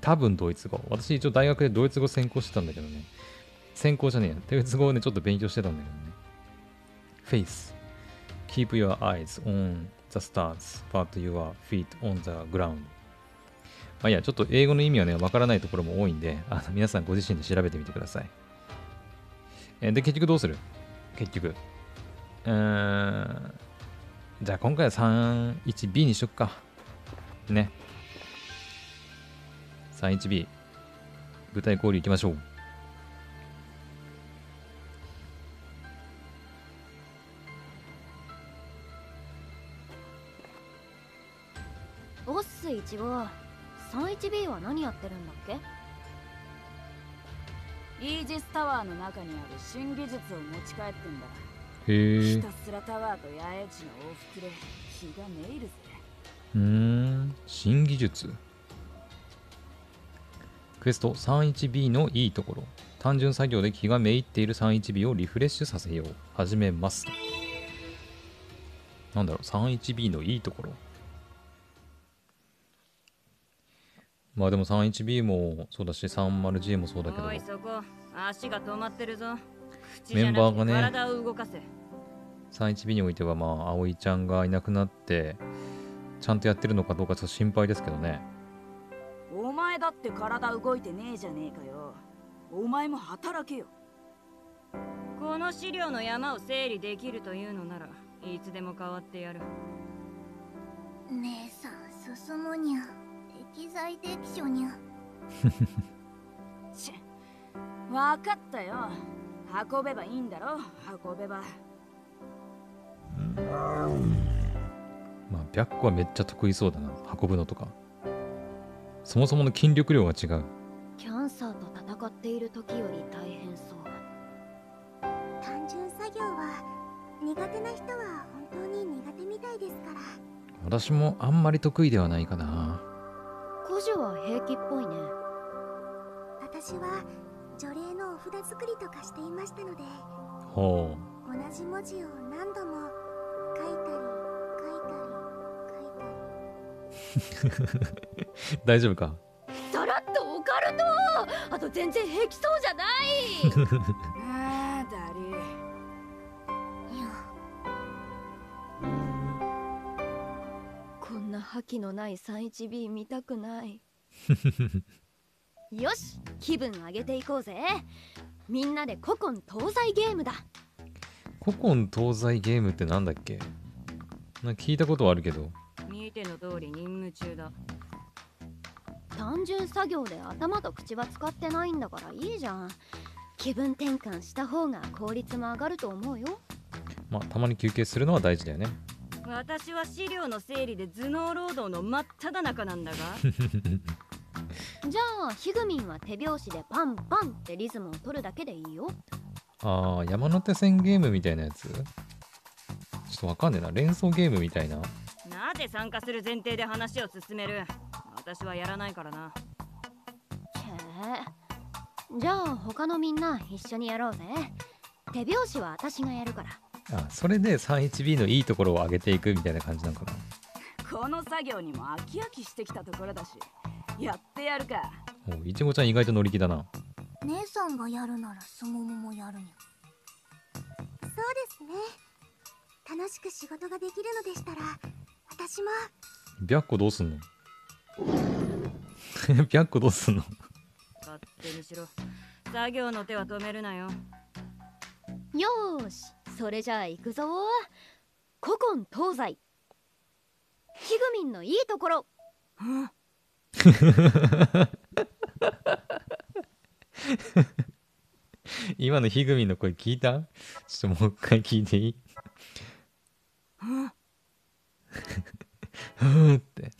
多分ドイツ語。私一応大学でドイツ語専攻してたんだけどね。専攻じゃねえや。ドイツ語をね、ちょっと勉強してたんだけどね。フェイス。Keep your eyes on the stars, but your feet on the ground.まあいや、ちょっと英語の意味はね、わからないところも多いんで、あの皆さんご自身で調べてみてください。えで、結局どうする？結局。うーん。じゃあ今回は さんじゅういちビー にしとくか。ね。さんじゅういちビー。舞台交流行きましょう。おっす、いちご。さんじゅういちビー は何やってるんだっけ？イージスタワーの中にある新技術を持ち帰ってんだ。へえ。ひたすらタワーと八重地の往復で気がめいるぜ。うーん、新技術。クエスト さんいちビー のいいところ。単純作業で気がめいっている さんいちビー をリフレッシュさせよう。始めます。なんだろう、 さんいちビー のいいところ。まあでも さんいちビー もそうだし さんまるジー もそうだけど、メンバーがね、 さんいちビー においてはまあ葵ちゃんがいなくなってちゃんとやってるのかどうかちょっと心配ですけどね。お前だって体動いてねえじゃねえかよ。お前も働けよ。この資料の山を整理できるというのならいつでも変わってやる。姉さん進むにゃ。機材適所にゃ。ち分かったよ。運べばいいんだろ、運べば。うん、まあ白子はめっちゃ得意そうだな、運ぶのとか。そもそもの筋力量が違う。キャンサーと戦っている時より大変そう。単純作業は苦手な人は本当に苦手みたいですから。私もあんまり得意ではないかな。孤児は平気っぽいね。私は除霊のお札作りとかしていましたので、ほう、同じ文字を何度も書いたり書いたり書いたり大丈夫か。さらっとオカルト、あと全然平気そうじゃない。あーだりいや、こんな覇気のない さんいちビー 見たくない。よし、気分上げていこうぜ。みんなで古今東西ゲームだ。古今東西ゲームってなんだっけ？なんか聞いたことはあるけど。見ての通り任務中だ。単純作業で頭と口は使ってないんだからいいじゃん。気分転換した方が効率も上がると思うよ。まあたまに休憩するのは大事だよね。私は資料の整理で頭脳労働の真っ只中なんだが。じゃあひぐみんは手拍子でパンパンってリズムを取るだけでいいよ。ああ、山手線ゲームみたいなやつ。ちょっとわかんねえな、連想ゲームみたいな。なぜ参加する前提で話を進める。私はやらないからな。へえ。じゃあ他のみんな一緒にやろうぜ。手拍子は私がやるから。あ、それで さんいちビー のいいところを上げていくみたいな感じなのかな。この作業にも飽き飽きしてきたところだし、やってやるか。お、いちごちゃん意外と乗り気だな。姉さんがやるならすもももやるに。そうですね、楽しく仕事ができるのでしたら私も。びゃっこどうすんの。びゃっこどうすんの。勝手にしろ、作業の手は止めるなよ。よーし、それじゃあ行くぞ。古今東西、ひぐみんのいいところ。今のひぐみんの声聞いた？ちょっともう一回聞いていい？って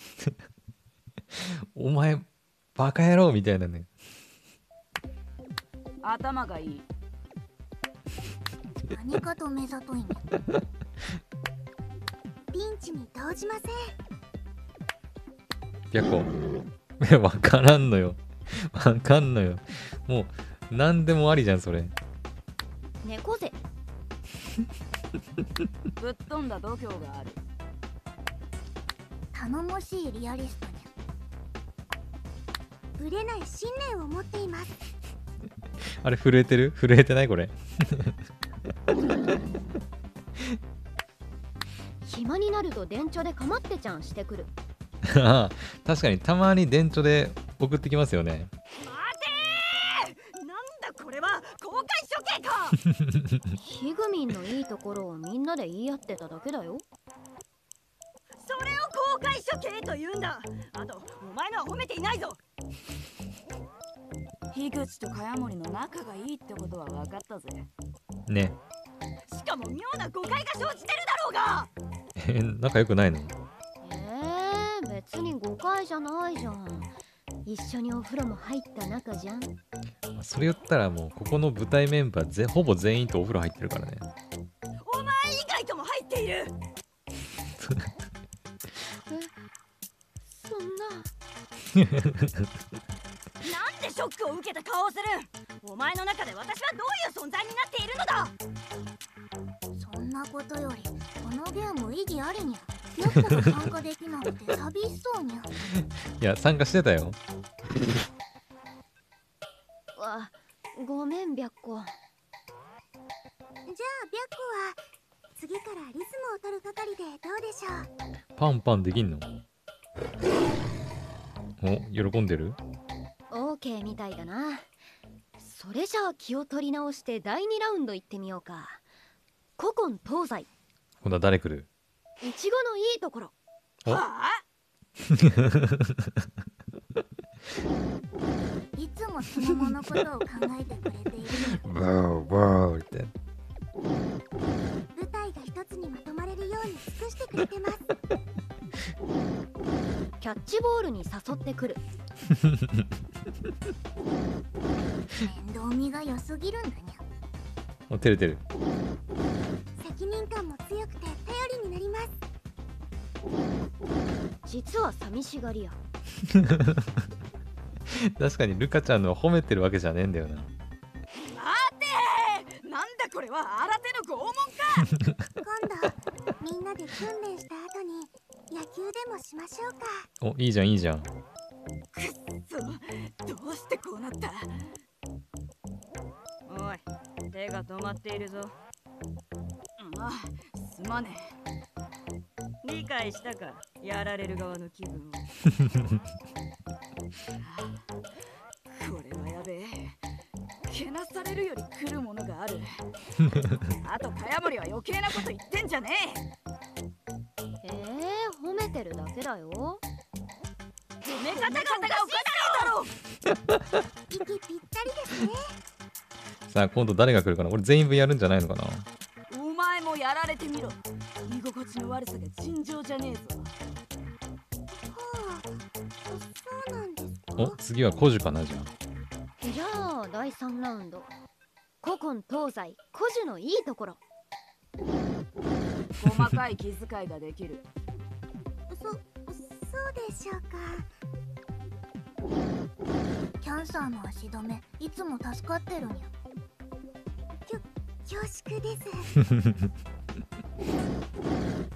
お前バカ野郎みたいなね。頭がいい。何かと目ざといね。ピンチに投じません。結構わからんのよ。わかんのよ。もう何でもありじゃんそれ。猫背。ぶっ飛んだ度胸がある。頼もしいリアリストに。ぶれない信念を持っています。あれ震えてる？震えてないこれ。暇になると電貯でかまってちゃんしてくる。ああ、確かにたまに電貯で送ってきますよね。待てー、なんだこれは、公開処刑か。ひぐみんのいいところをみんなで言い合ってただけだよ。それを公開処刑と言うんだ。あとお前のは褒めていないぞ。樋口と茅森の仲がいいってことは分かったぜ。ね。しかも妙な誤解が生じてるだろうが。えー、仲良くないの？えー、別に誤解じゃないじゃん。一緒にお風呂も入った仲じゃん。それ言ったらもうここの舞台メンバーぜほぼ全員とお風呂入ってるからね。お前以外とも入っている。え、そんな。なんでショックを受けた顔をする。お前の中で私はどういう存在になっているのだ。そんなことよりこのゲーム意義ありにゃ。やつが参加できなくて寂しそうにゃ。いや参加してたよ。わ、ごめん白子。じゃあ白子は次からリズムを取る係でどうでしょう。パンパンできんの？お、喜んでる？オーケーみたいだな。それじゃあ気を取り直してだいにラウンド行ってみようか。古今東西。今度は誰来る？いちごのいいところ。はあ？いつもスモモのことを考えてくれている。わーわーって。舞台が一つにまとまれるように尽くしてくれてます。キャッチボールに誘ってくる。面倒見が良すぎるんだにゃ。お、照れてる。責任感も強くて頼りになります。実は寂しがりや。確かにルカちゃんの褒めてるわけじゃねえんだよな。待てー、なんだこれは新手の拷問か。今度みんなで訓練した後に野球でもしましょうか。お、いいじゃんいいじゃん。くっそ、どうしてこうなった。おい、手が止まっているぞ。まあ、すまねえ。理解したか、やられる側の気分を。これはやべえ。けなされるより来るものがある。あと、茅森は余計なこと言ってんじゃねえ。ええー、褒めてるだけだよ。褒め方がおかしいだろ。息ぴったりですね。さあ、今度誰が来るかな。俺全員分やるんじゃないのかな。お前もやられてみろ。居心地の悪さが尋常じゃねえぞ。はあ、そうなんですか。お、次はコジュかな。じゃあじゃあだいさんラウンド、古今東西、コジュのいいところ。細かい気遣いができる。そ、そうでしょうか。キャンサーの足止め、いつも助かってるにゃ。きょ、恐縮です。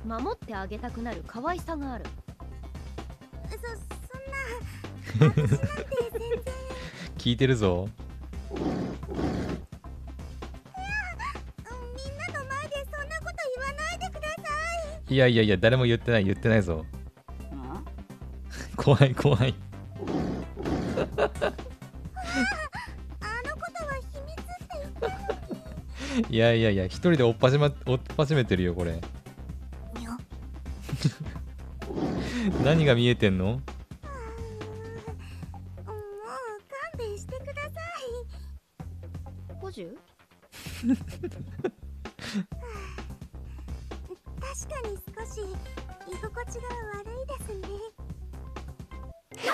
守ってあげたくなる可愛さがある。そ、そんな。私なんて全然。聞いてるぞ。いや、みんなの前でそんなこと言わないでください。いやいやいや、誰も言ってない、言ってないぞ。怖い怖い。あ, あのことは秘密って言って。いやいやいや、一人で追っ始め、追っ始めてるよこれ。何が見えてんの？もう勘弁してください。コジュ？確かに少し居心地が悪いですね。何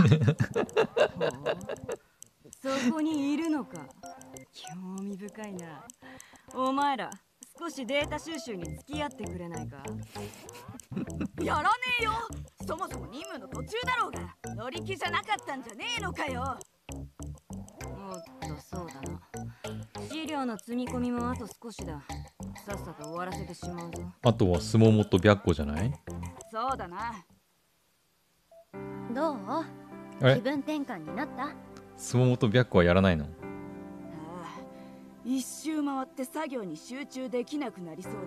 の声聞いてるの？そこにいるのか。興味深いな。お前ら少しデータ収集に付き合ってくれないか。やらねえよ。そもそも任務の途中だろうが。乗り気じゃなかったんじゃねえのかよ。おっと、そうだな。資料の積み込みもあと少しだ。さっさと終わらせてしまうぞ。あとはスモモと白子じゃない？そうだな。どう？気分転換になった？スモモと白子はやらないの？ああ、一周回って作業に集中できなくなりそうだ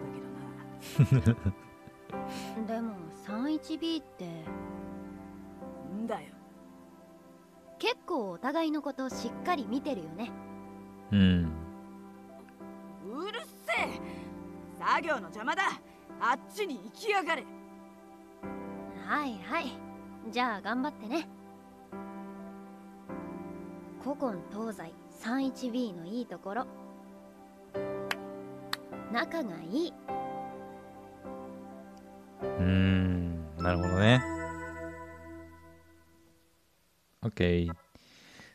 けどな。でも さんいちビー ってんだよ。結構お互いのことをしっかり見てるよね。うん。うるせえ。作業の邪魔だ。あっちに行きやがれ。はいはい。じゃあ頑張ってね。古今東西 さんいちビー のいいところ。仲がいい。うーん、なるほどね。OK。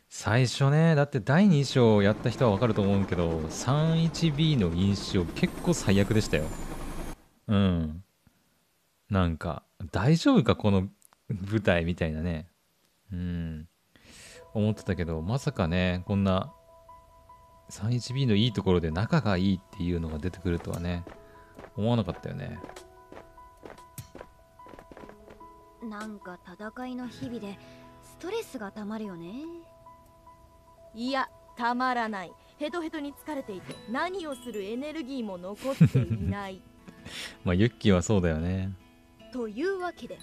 最初ね、だってだいに章やった人はわかると思うけど、さんいちビー の印象結構最悪でしたよ。うん。なんか、大丈夫かこの舞台みたいなね。うん。思ってたけど、まさかね、こんな さんいちビー のいいところで仲がいいっていうのが出てくるとはね、思わなかったよね。なんか戦いの日々でストレスがたまるよね。いや、たまらない。ヘトヘトに疲れていて、何をするエネルギーも残っていない。まあ、ユッキーはそうだよね。というわけで、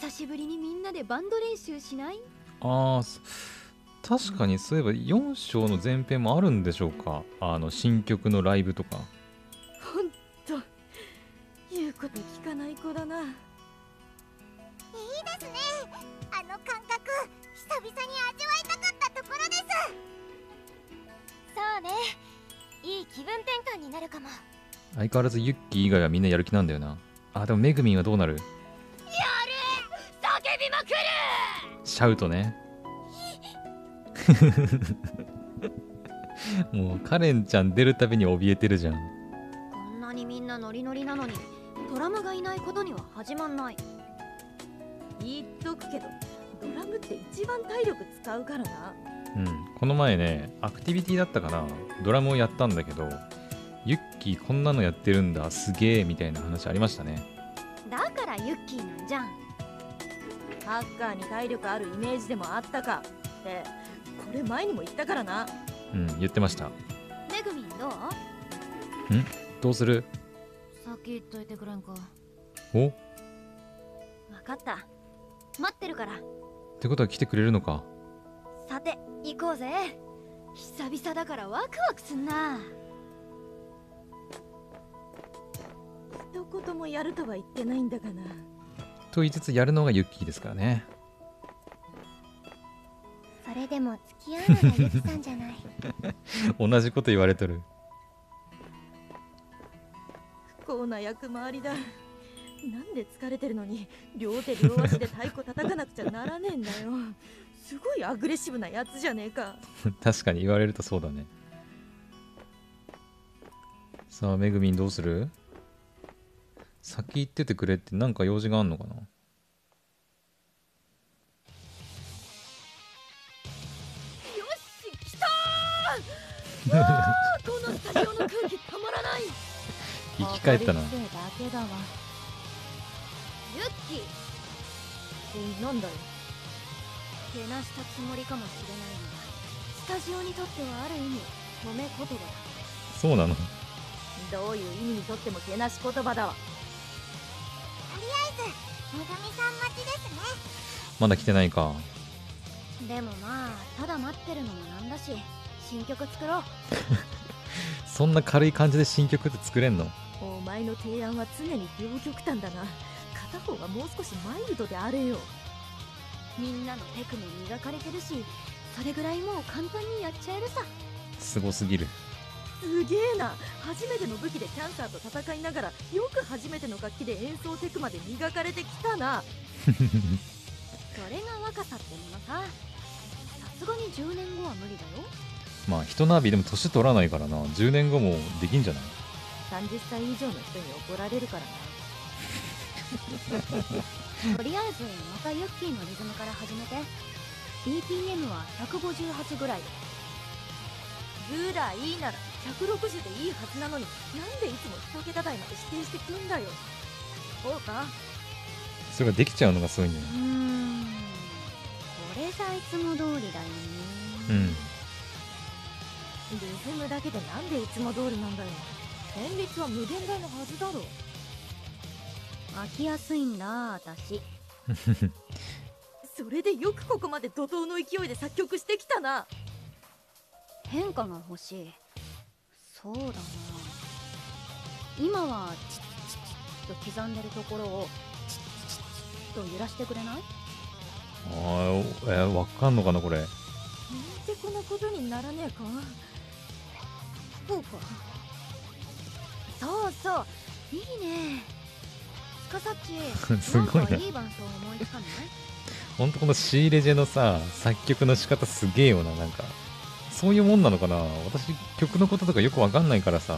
久しぶりにみんなでバンド練習しない？ああ、確かにそういえばよん章の前編もあるんでしょうか。あの新曲のライブとか。ほんと、言うこと聞かない子だな。いいですね、あの感覚久々に味わいたかったところです。そうね、いい気分転換になるかも。相変わらずユッキー以外はみんなやる気なんだよな。あ、でもめぐみんはどうなる？やる！叫びまくる！シャウトね。もうカレンちゃん出るたびに怯えてるじゃん。こんなにみんなノリノリなのにドラムがいないことには始まんない。言っとくけど、ドラムって一番体力使うからな。うん、この前ね、アクティビティだったかな、ドラムをやったんだけど、ユッキーこんなのやってるんだ、すげえみたいな話ありましたね。だからユッキーなんじゃん。ハッカーに体力あるイメージでもあったかって、これ前にも言ったからな。うん、言ってました。めぐみんどう？ん？どうする？先言っといてくれんか。お？わかった。待ってるから。ってことは来てくれるのか。さて行こうぜ。久々だからワクワクすんな。一言もやるとは言ってないんだかな。と言いつつやるのがユッキーですからね。それでも付き合うのがユキさんじゃない。同じこと言われとる。不幸な役回りだ。なんで疲れてるのに両手両足で太鼓叩かなくちゃならねえんだよ。すごいアグレッシブなやつじゃねえか。確かに言われるとそうだね。さあめぐみんどうする？先行っててくれって、なんか用事があんのかな。よし来たー。あーこのスタジオの空気たまらない。生き返ったな。ユッキー、なんだよ。けなしたつもりかもしれないが、スタジオにとってはある意味褒め言葉だ。そうなの？どういう意味にとってもけなし言葉だわ。とりあえずめぐみさん待ちですね。まだ来てないか。でもまあただ待ってるのもなんだし、新曲作ろう。そんな軽い感じで新曲って作れんの？お前の提案は常に両極端だな。片方はもう少しマイルドであれよ。みんなのテクも磨かれてるし、それぐらいもう簡単にやっちゃえるさ。すごすぎる。すげえな。初めての武器でキャンサーと戦いながら、よく初めての楽器で演奏テクまで磨かれてきたな。それが若さってものさ。さすがにじゅうねんごは無理だよ。まあ人並みでも年取らないからな。じゅうねんごもできんじゃない？さんじゅっさい以上の人に怒られるからな。とりあえずまたユッキーのリズムから始めて。 ビーピーエム はひゃくごじゅうはちぐらいぐらいならひゃくろくじゅうでいいはずなのに、なんでいつも一桁台まで指定してくんだよ。こうか、それができちゃうのがすごいんだよ。うーん、これさいつも通りだよね。うん、リズムだけでなんでいつも通りなんだよ。旋律は無限大のはずだろう。飽きやすいんだ私。それでよくここまで怒涛の勢いで作曲してきたな。変化が欲しい。そうだな、今はチッチッチッと刻んでるところをチッチッチッと揺らしてくれない？あーえー、わかんのかなこれ。なんてこんなことにならねえか。そうか、そうそう、いいね。すごいな。ほんとこのシーレジェのさ、作曲の仕方すげえよな、なんか。そういうもんなのかな。私、曲のこととかよくわかんないからさ。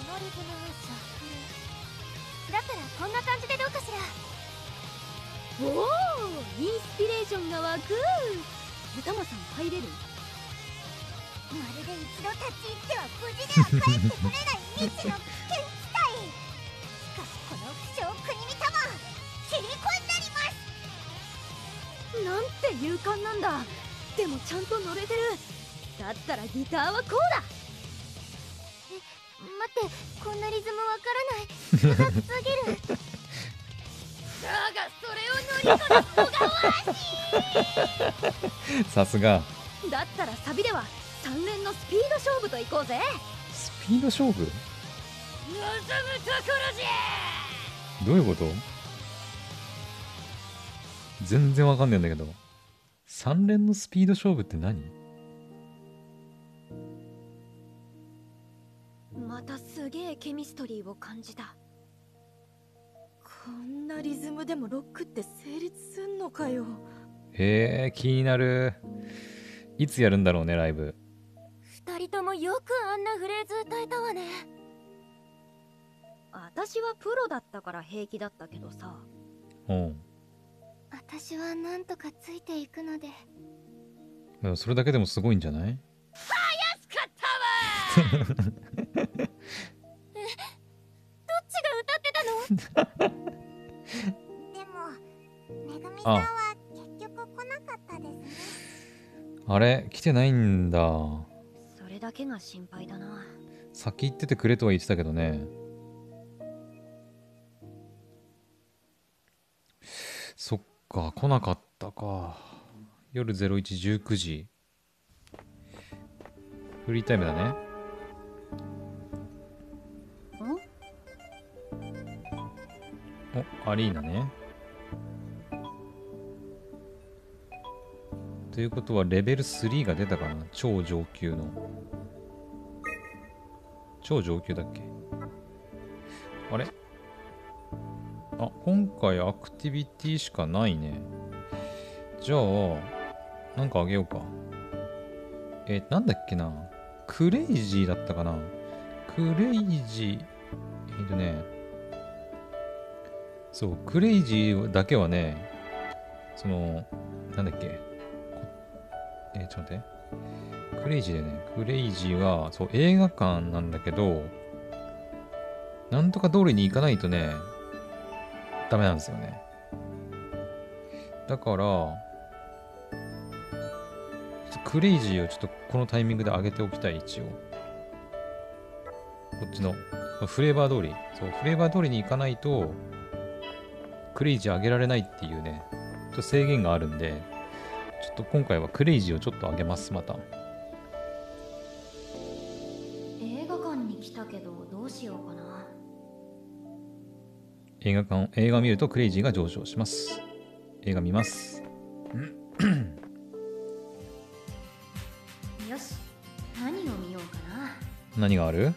だったらこんな感じでどうかしら。おお、インスピレーションが湧く。ブタマさん入れる。まるで一度立ち入っては無事では帰ってこれない未知の危険地帯。しかしこの不肖国見たま切り込んであります。なんて勇敢なんだ。でもちゃんと乗れてる。だったらギターはこうだ。待って、こんなリズムわからない。長すぎる。だがそれを乗り越える小川氏。さすが。だったらサビでは三連のスピード勝負といこうぜ。スピード勝負？望むところじゃ。どういうこと？全然わかんないんだけど。三連のスピード勝負って何？またすげえケミストリーを感じた。こんなリズムでもロックって成立すんのかよ。へえ、気になる。いつやるんだろうね、ライブ。二人ともよくあんなフレーズ歌えたわね。私はプロだったから平気だったけどさ。うん。私はなんとかついていくので。でもそれだけでもすごいんじゃない？早かったわー。え、どっちが歌ってたの？でもめぐみさんは結局来なかったですね。あれ、来てないんだ。それだけが心配だな。先行っててくれとは言ってたけどね。そっか、来なかったか。夜ゼロいちじゅうくじ。フリータイムだね。お、アリーナね。ということはレベルスリーが出たかな。超上級の。超上級だっけ。あれ、あ、今回アクティビティしかないね。じゃあなんかあげようか。え、なんだっけな。クレイジーだったかな。クレイジー、えっとね、そう、クレイジーだけはね、そのなんだっけ、えー、ちょっと待って、クレイジーだよね。クレイジーはそう、映画館なんだけど、なんとか通りに行かないとねダメなんですよね。だからクレイジーをちょっとこのタイミングで上げておきたい。一応こっちのフレーバー通り、そうフレーバー通りに行かないとクレイジー上げられないっていうね、ちょっと制限があるんで、ちょっと今回はクレイジーをちょっと上げます。また映画館に来たけどどうしようかな。映画館、映画を見るとクレイジーが上昇します。映画見ます。よし、何を見ようかな。何がある？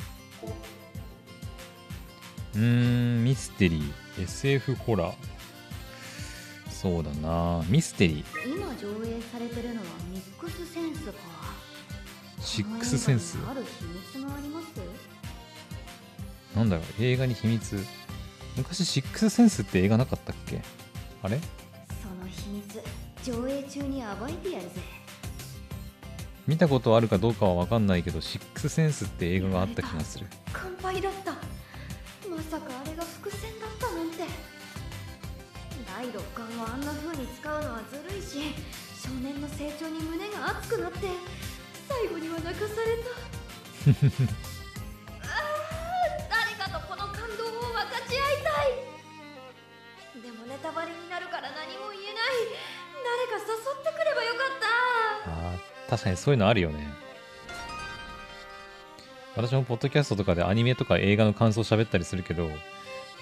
うーん、ミステリー、 エスエフ ホラー。そうだな、ミステリー。今上映されてるのはミックスセンスか。シックスセンス、ある秘密があります？なんだろう、映画に秘密。昔シックスセンスって映画なかったっけ。あれ、その秘密上映中に暴いてやるぜ。見たことあるかどうかは分かんないけど、シックスセンスって映画があった気がする。完敗だった。まさかあれが伏線だったなんて。だいろっかんをあんな風に使うのはずるいし、少年の成長に胸が熱くなって最後には泣かされた。あ、誰かとこの感動を分かち合いたい。でもネタバレになるから何も言えない。誰か誘ってくればよかった。あ、確かにそういうのあるよね。私もポッドキャストとかでアニメとか映画の感想喋ったりするけど、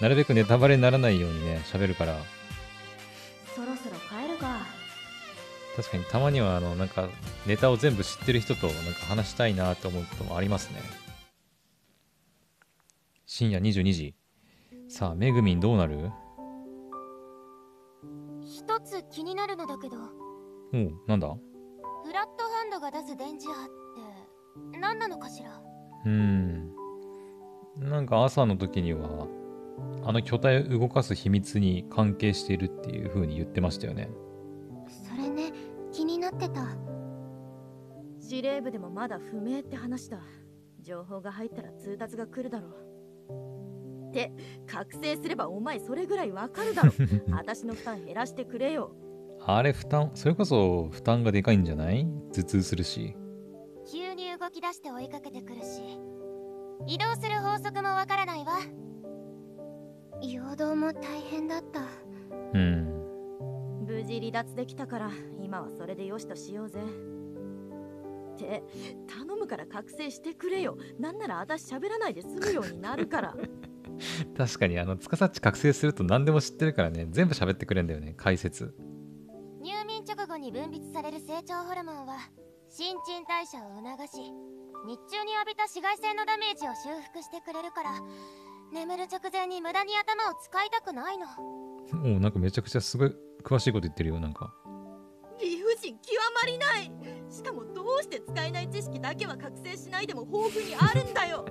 なるべくネタバレにならないようにね喋るから。そろそろ帰るか。確かにたまにはあのなんかネタを全部知ってる人となんか話したいなと思うこともありますね。深夜にじゅうにじ。さあ、めぐみんどうなる？一一つ気になるのだけど。おう、なんだ。フラットハンドが出す電磁波って何なのかしら。うーん、なんか朝の時にはあの巨体を動かす秘密に関係しているっていう風に言ってましたよね。それね、気になってた。司令部でもまだ不明って話だ。情報が入ったら通達が来るだろう。って覚醒すればお前それぐらいわかるだろ。私の負担減らしてくれよ。あれ負担、それこそ負担がでかいんじゃない？頭痛するし。急に動き出して追いかけてくるし、移動する法則もわからないわ。陽動も大変だった。うん。無事離脱できたから今はそれでよしとしようぜ。って頼むから覚醒してくれよ。なんなら私喋らないで済むようになるから。確かにあの司っち覚醒すると何でも知ってるからね、全部喋ってくれんだよね、解説。入眠直後に分泌される成長ホルモンは新陳代謝を促し、日中に浴びた紫外線のダメージを修復してくれるから、眠る直前に無駄に頭を使いたくないの。おお、なんかめちゃくちゃすごい詳しいこと言ってるよ。なんか理不尽極まりない。しかもどうして使えない知識だけは覚醒しないでも豊富にあるんだよ。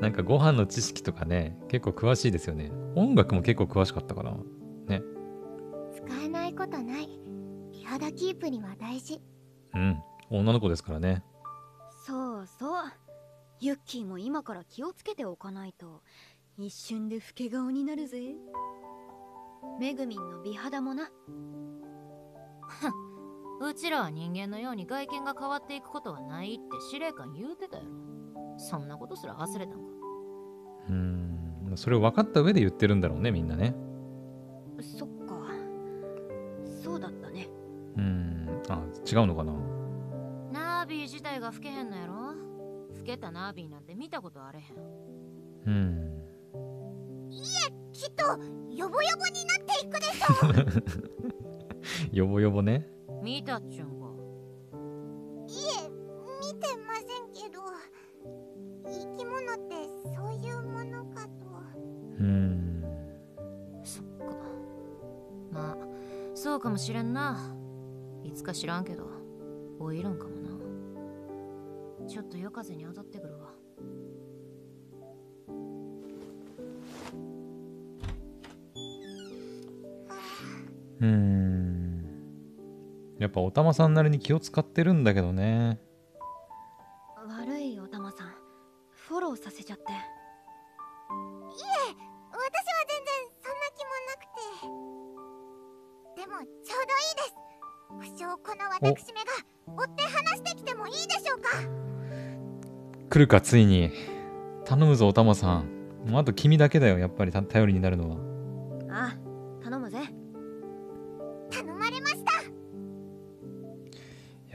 なんかご飯の知識とかね、結構詳しいですよね。音楽も結構詳しかったからね。使えないことない。肌キープには大事。うん、女の子ですからね。そうそう、ユッキーも今から気をつけておかないと一瞬で老け顔になるぜ。めぐみんの美肌もな。うちらは人間のように外見が変わっていくことはないって司令官言うてたやろ。そんなことすら忘れたんか。うーん、それを分かった上で言ってるんだろうね、みんなね。そっか、そうだったね。うーん、あ、違うのかな。ナービー自体が老けへんのやろ。老けたナービーなんて見たことあれへん。うん。いえ、きっとヨボヨボになっていくでしょう。ヨボヨボね。見たっちゅうんか。いえ、見てませんけど、生き物ってそういうものかと。うん。そっか。まあ、そうかもしれんな。いつか知らんけど、老いるんかもな。ちょっと夜風に当たってくるわ。うーん。やっぱおたまさんなりに気を使ってるんだけどね。悪いおたまさん、フォローさせちゃって。いえ、私は全然そんな気もなくて。でもちょうどいいです。不詳この私めが追って話してきてもいいでしょうか。来るか、ついに。頼むぞおたまさん。もうあと君だけだよ、やっぱり頼りになるのは。ああ、頼むぜ。頼まれました。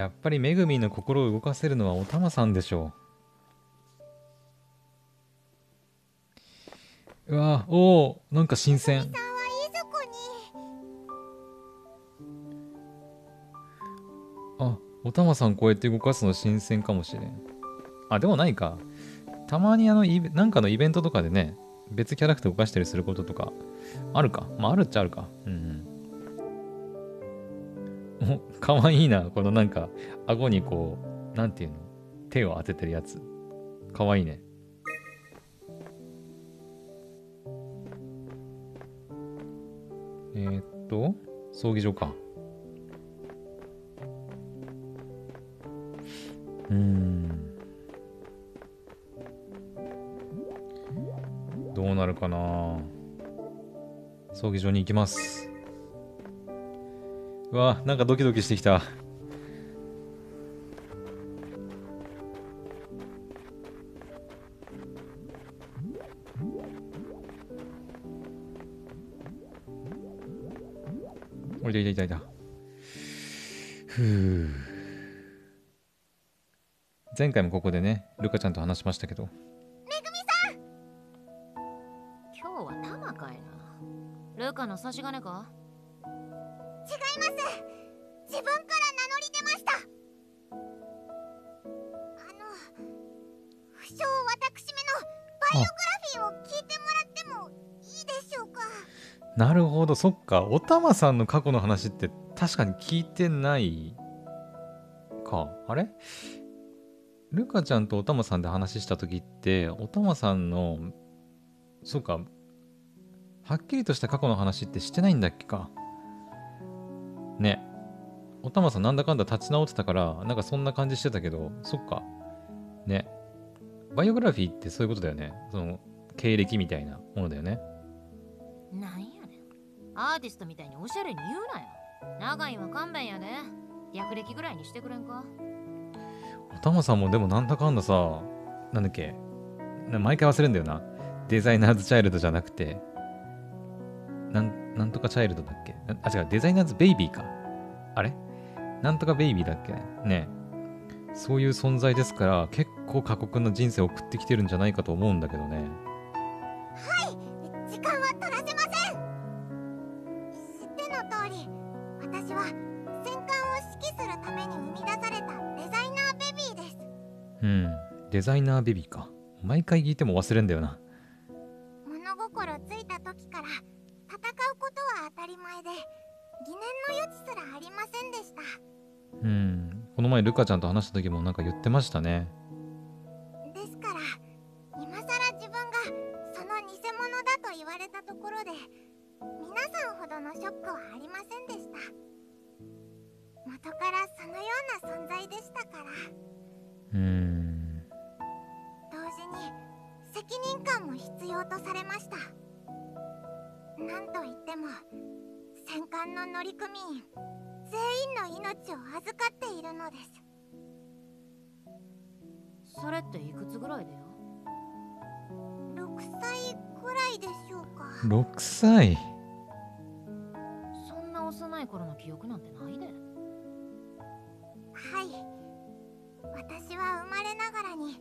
やっぱりめぐみの心を動かせるのはおたまさんでしょう。うわ、おー、なんか新鮮。おたまさんこうやって動かすの新鮮かもしれん。あ、でもないか。たまにあのイベ、なんかのイベントとかでね、別キャラクター動かしたりすることとか、あるか。まあ、あるっちゃあるか。うんうん。お、かわいいな。このなんか、顎にこう、なんていうの、手を当ててるやつ。かわいいね。えー、っと、葬儀場か。うーん、どうなるかな。葬儀場に行きます。うわ、なんかドキドキしてきた。おいたいたいたいた。ふう、前回もここでね、ルカちゃんと話しましたけど。めぐみさん、今日はタマかいな。ルカの差し金か。違います、自分から名乗り出ました。あの不詳私めのバイオグラフィーを聞いてもらってもいいでしょうか。なるほど、そっか。おたまさんの過去の話って確かに聞いてないか。あれルカちゃんとおたまさんで話した時って、おたまさんの、そうか、はっきりとした過去の話ってしてないんだっけか。ね。おたまさんなんだかんだ立ち直ってたから、なんかそんな感じしてたけど、そっか。ね。バイオグラフィーってそういうことだよね。その経歴みたいなものだよね。なんやねん。アーティストみたいにおしゃれに言うなよ。長いは勘弁やで。略歴ぐらいにしてくれんか。おたまさんもでもなんだかんださ、なんだっけ、毎回忘れるんだよな。デザイナーズチャイルドじゃなくて、なん、なんとかチャイルドだっけ。あ、違う、デザイナーズベイビーか。あれなんとかベイビーだっけね。そういう存在ですから、結構過酷な人生を送ってきてるんじゃないかと思うんだけどね。はい時間は取らせません。知っての通り、私は戦艦を指揮するために生み出されたデザイナーベビーです。うん、デザイナーベビーか。毎回聞いても忘れんだよな。物心ついた時から、戦うことは当たり前で、疑念の余地すらありませんでした。うん、この前ルカちゃんと話した時もなんか言ってましたね。ですから、今さら自分がその偽物だと言われたところで、皆さんほどのショックはありませんでした。元からそのような存在でしたから。うーん。同時に責任感も必要とされました。なんといっても戦艦の乗組員全員の命を預かっているのです。それっていくつぐらいだよ。ろくさいくらいでしょうか。ろくさい。そんな幼い頃の記憶なんてないで。はい、私は生まれながらに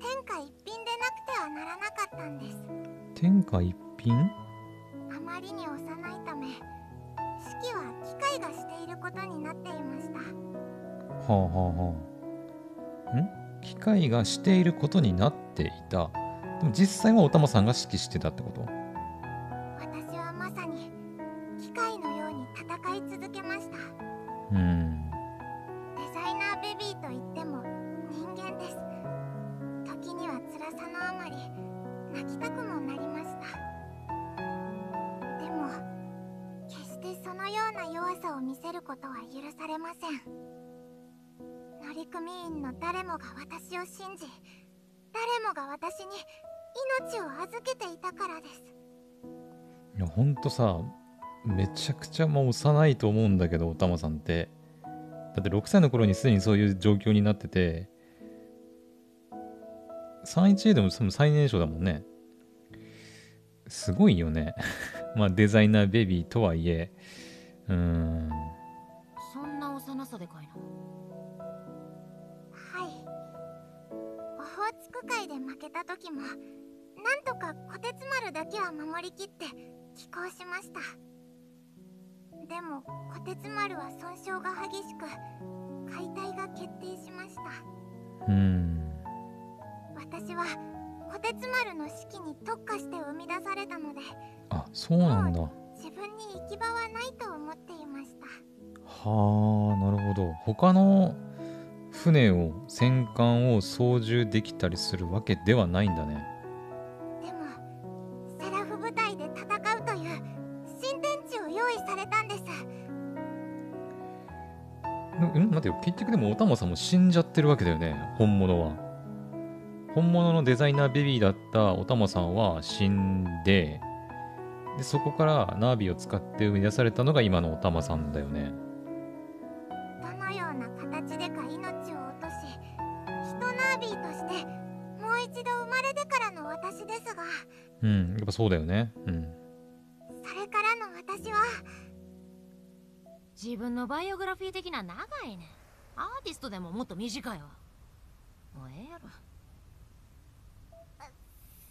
天下一品でなくてはならなかったんです。天下一品？あまりに幼いため、式は機械がしていることになっていました。はあはあはあ。ん？機械がしていることになっていた。でも実際はおたまさんが指揮してたってこと？私はまさに機械のように戦い続けました。うん。デザイナーベビーといっても人間です。時には辛さのあまり泣きたくもなりました。そのような弱さを見せることは許されません。乗組員の誰もが私を信じ、誰もが私に命を預けていたからです。いや、ほんとさ、めちゃくちゃもう幼いと思うんだけど、おたまさんって。だってろくさいの頃にすでにそういう状況になってて、さんいちエー でも最年少だもんね。すごいよね。まあデザイナーベビーとはいえ、うーん。そんな幼さでかいな。はい。オホーツク海で負けた時も、なんとかこてつ丸だけは守りきって寄港しました。でもこてつ丸は損傷が激しく、解体が決定しました。うーん。私はこてつ丸の式に特化して生み出されたので、あ、そうなんだ。自分に行き場はないと思っていました。はあ、なるほど。他の船を、戦艦を操縦できたりするわけではないんだね。でもセラフ部隊で戦うという新天地を用意されたんです。ん、待てよ。結局でもおたまさんも死んじゃってるわけだよね。本物は。本物のデザイナーベビーだったおたまさんは死んで、でそこからナービーを使って生み出されたのが今のおたまさんだよね。どのような形でか命を落とし、人ナービーとしてもう一度生まれてからの私ですが、うん、やっぱそうだよね。うん。それからの私は、自分のバイオグラフィー的な長いね。アーティストでももっと短いわ。もうええやろ。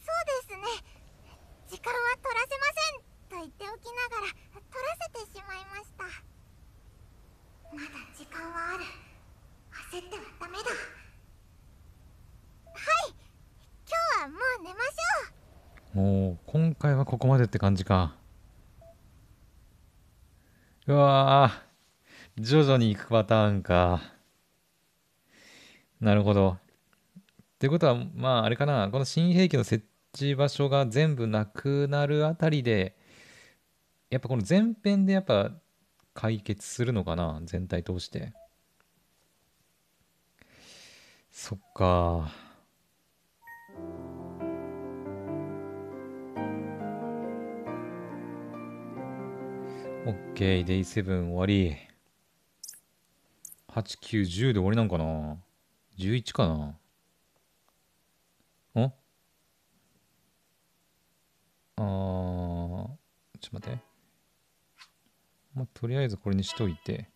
そうですね。時間は取らせませんと言っておきながら取らせてしまいました。まだ時間はある。焦ってはダメだ。はい、今日はもう寝ましょう。もう今回はここまでって感じか。うわー、徐々に行くパターンか。なるほど。ってことは、まああれかな、この新兵器の設置場所が全部なくなるあたりで、やっぱこの前編でやっぱ解決するのかな、全体通して。そっか。OK、デイセブン 終わり。はち、きゅう、じゅうで終わりなんかな。じゅういちかな。ん？あー、ちょっと待って。まあ、とりあえずこれにしといて。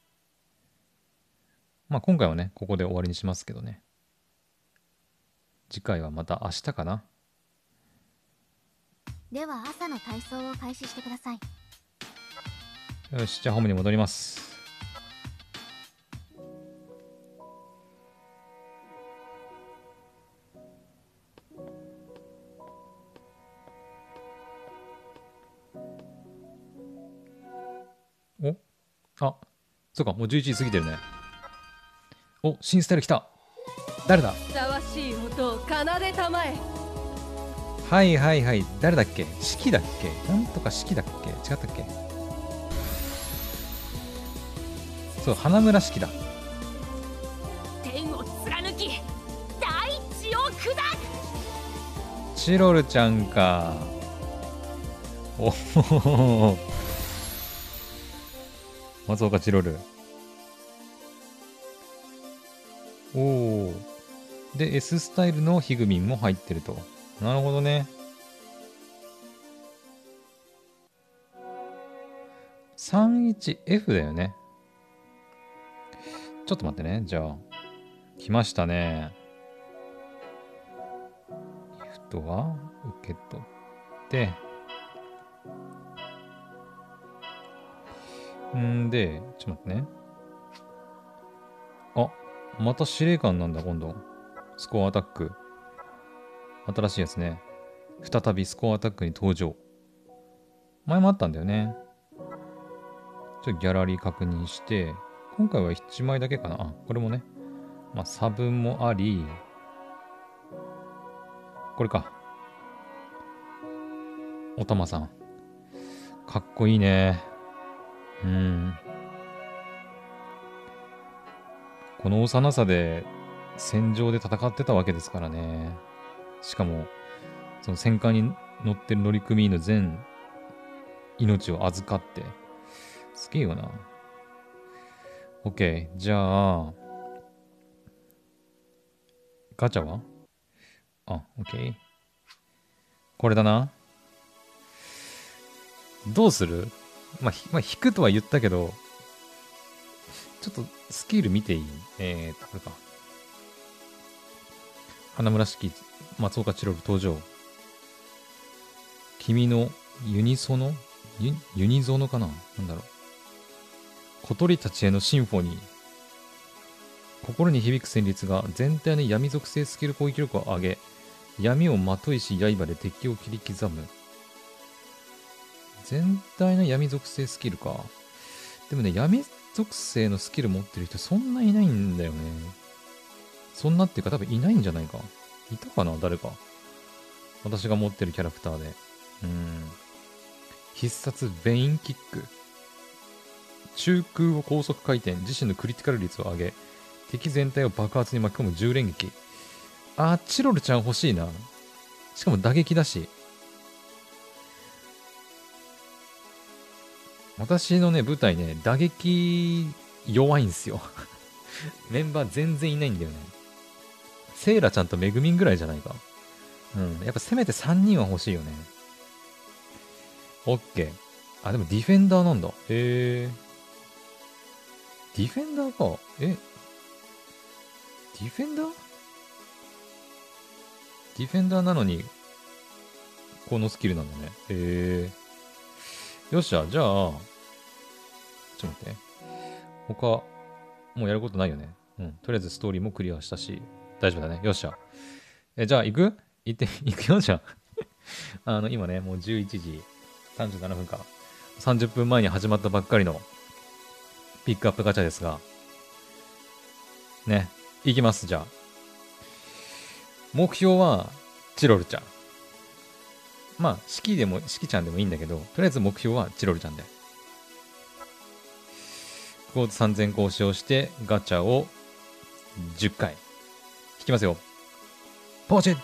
まあ、今回はね、ここで終わりにしますけどね。次回はまた明日かな。では、朝の体操を開始してください。よし、じゃあホームに戻ります。お、あ、そうか、もうじゅういちじ過ぎてるね。お、新スタイル来た。誰だ？騒しい音を奏でたまえ。はいはいはい、誰だっけ？四季だっけ？なんとか四季だっけ？違ったっけ？そう、花村式だ。天を貫き、大地を砕く。チロルちゃんか。おお。松岡チロル。おお。で、S スタイルのヒグミンも入ってると。なるほどね。さんいちエフ だよね。ちょっと待ってね、じゃあ来ましたね。ギフトは受け取って、んで、ちょっと待ってね。あ、また司令官なんだ、今度。スコアアタック。新しいやつね。再びスコアアタックに登場。前もあったんだよね。ちょっとギャラリー確認して、今回はいちまいだけかな。あ、これもね。まあ、差分もあり。これか。おたまさん。かっこいいね。うん。この幼さで戦場で戦ってたわけですからね。しかも、その戦艦に乗ってる乗組員の全命を預かって。すげえよな。OK、じゃあ、ガチャは？あ、OK。これだな。どうする？まあ、まあ、引くとは言ったけど、ちょっとスキル見ていい？えーと、これか。花村式松岡チロル登場。君のユニソノ？ユ、ユニゾノかな？なんだろう。小鳥たちへのシンフォニー。心に響く旋律が全体の闇属性スキル攻撃力を上げ、闇をまといし刃で敵を切り刻む。全体の闇属性スキルか。でもね、闇属性のスキル持ってる人そんないないんだよね。そんなっていうか多分いないんじゃないか。いたかな、誰か。私が持ってるキャラクターで。うーん。必殺ベインキック。中空を高速回転、自身のクリティカル率を上げ、敵全体を爆発に巻き込むじゅう連撃。あー、チロルちゃん欲しいな。しかも打撃だし。私のね、舞台ね、打撃弱いんすよ。メンバー全然いないんだよね。セイラちゃんとメグミンぐらいじゃないか。うん、やっぱせめてさんにんは欲しいよね。オッケー。あ、でもディフェンダーなんだ。へえ。ディフェンダーか。え？ディフェンダー？ディフェンダーなのに、このスキルなんだね。へえ。よっしゃ、じゃあ、ちょっと待って。他、もうやることないよね。うん。とりあえずストーリーもクリアしたし、大丈夫だね。よっしゃ。え、じゃあ行く？行って、行くよ、じゃあ。あの、今ね、もうじゅういちじさんじゅうななふんか。さんじゅっぷんまえに始まったばっかりの、ピックアップガチャですが。ね。いきます、じゃあ。目標は、チロルちゃん。まあ、四季でも、四季ちゃんでもいいんだけど、とりあえず目標はチロルちゃんで。コードさんぜんこを使用して、ガチャをじゅっかい。引きますよ。ポーチェ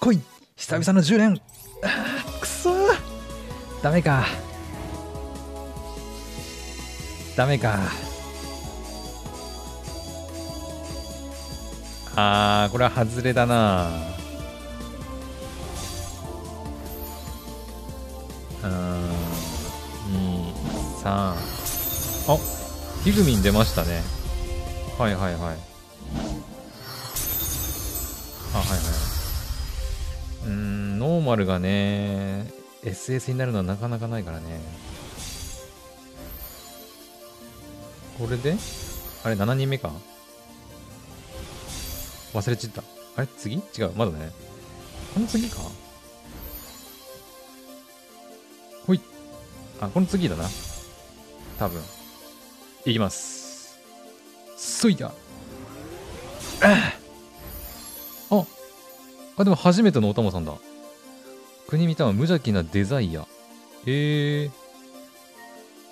来い久々のじゅうれんあーくそーダメか。ダメか。あー、これは外れだなあ。に、さん。あ、ひぐみん出ましたね。はいはいはい。あ、はいはい。うーん、ノーマルがね、エスエス になるのはなかなかないからね。これであれ、しちにんめか。忘れちった。あれ次違う。まだね。この次か。ほい。あ、この次だな。多分。いきます。そいや。ああ。あ、でも初めてのおたまさんだ。国見たま無邪気なデザイア。へえ。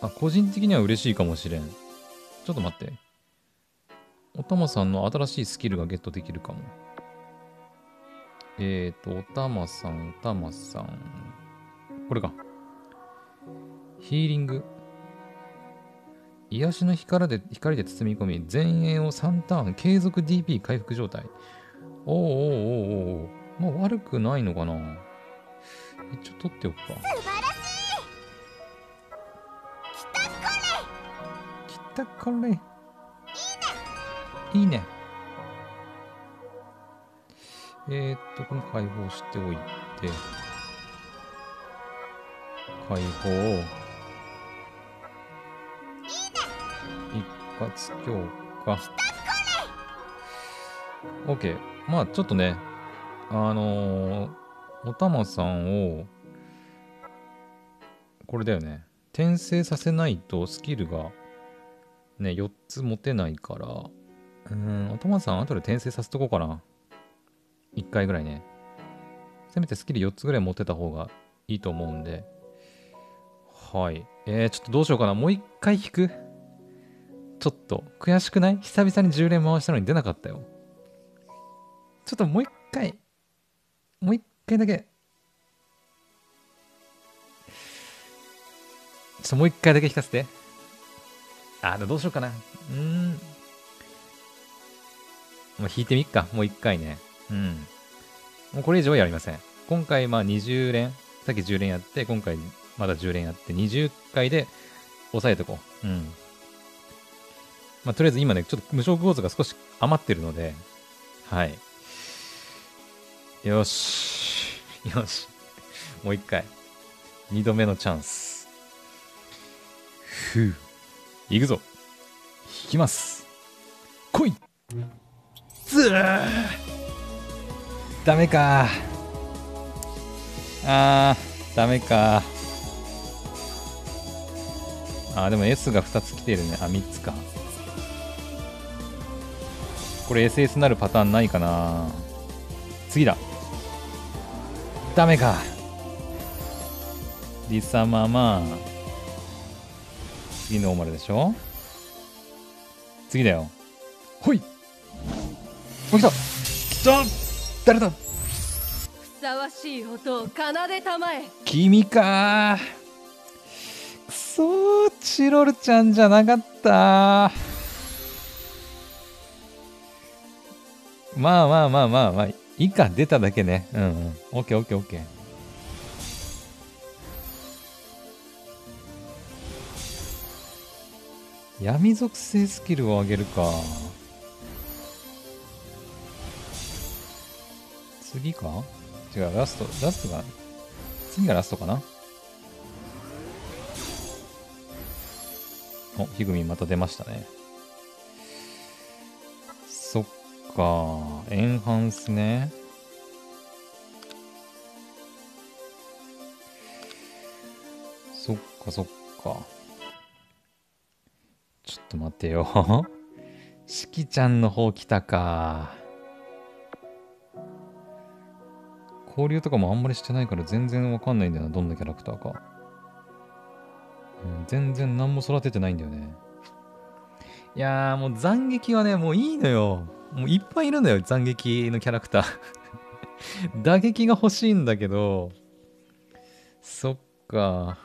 あ、個人的には嬉しいかもしれん。ちょっと待って。おたまさんの新しいスキルがゲットできるかも。えーと、おたまさん、おたまさん。これか。ヒーリング。癒しの光で、光で包み込み、前衛をさんターン、継続 ディーピー 回復状態。おうおうおうおう。まあ悪くないのかな。一応取っておくか。素晴らしい。きたこれ。きたこれ。いいね。えー、っと、この解放しておいて。解放。いいね。一発強化。OK。まあ、ちょっとね、あのー、おたまさんを、これだよね。転生させないとスキルが、ね、よっつ持てないから、うん、おたまさん後で転生させとこうかな。いっかいぐらいね。せめてスキルよっつぐらい持ってた方がいいと思うんで。はい。えー、ちょっとどうしようかな。もういっかい引く？ちょっと、悔しくない？久々にじゅう連回したのに出なかったよ。ちょっともういっかい。もういっかいだけ。ちょっともういっかいだけ引かせて。あー、どうしようかな。うーん。もう引いてみっか。もういっかいね。うん。もうこれ以上はやりません。今回、まあにじゅう連。さっきじゅう連やって、今回まだじゅう連やって、にじゅっかいで抑えとこう。うん。まあとりあえず今ね、ちょっと無償クォーツが少し余ってるので、はい。よし。よし。もういっかい。にどめのチャンス。ふぅ。いくぞ。引きます。来い！ずーダメかー。あー、ダメかー。あー、でも S がふたつ来てるね。あ、みっつか。これ エスエス なるパターンないかな。次だ。ダメか。リサママ。次ノーマルでしょ。次だよ。ほい。来た来た。誰だ。ふさわしい音を奏でたまえ。君か。くそー、チロルちゃんじゃなかった。まあまあまあまあまあ以下出ただけね。うんうん。オッケーオッケーオッケー。闇属性スキルを上げるか。次か？違う、ラスト、ラストが、次がラストかな？お、ひぐみまた出ましたね。そっか、エンハンスね。そっかそっか。ちょっと待ってよ。しきちゃんの方来たか。交流とかもあんまりしてないから全然わかんないんだよな。どんなキャラクターか。うん、全然何も育ててないんだよね。いやーもう斬撃はね、もういいのよ。もういっぱいいるんだよ、斬撃のキャラクター。打撃が欲しいんだけど。そっか。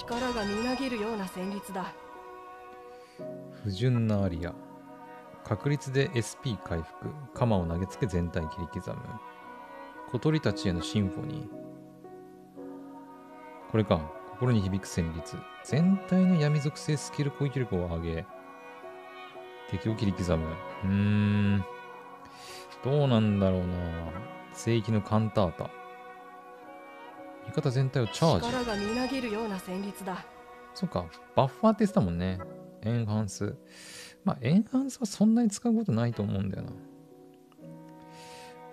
力がみなぎるような旋律だ。不純なアリア。確率で エスピー 回復。鎌を投げつけ全体切り刻む。小鳥たちへのシンフォニー。これか。心に響く旋律。全体の闇属性スキル攻撃力を上げ、敵を切り刻む。うーん。どうなんだろうな。聖域のカンタータ。味方全体をチャージ。力がみなぎるような旋律だ。そうか。バッファーって言ってたもんね。エンハンス。まあ、エンハンスはそんなに使うことないと思うんだよな。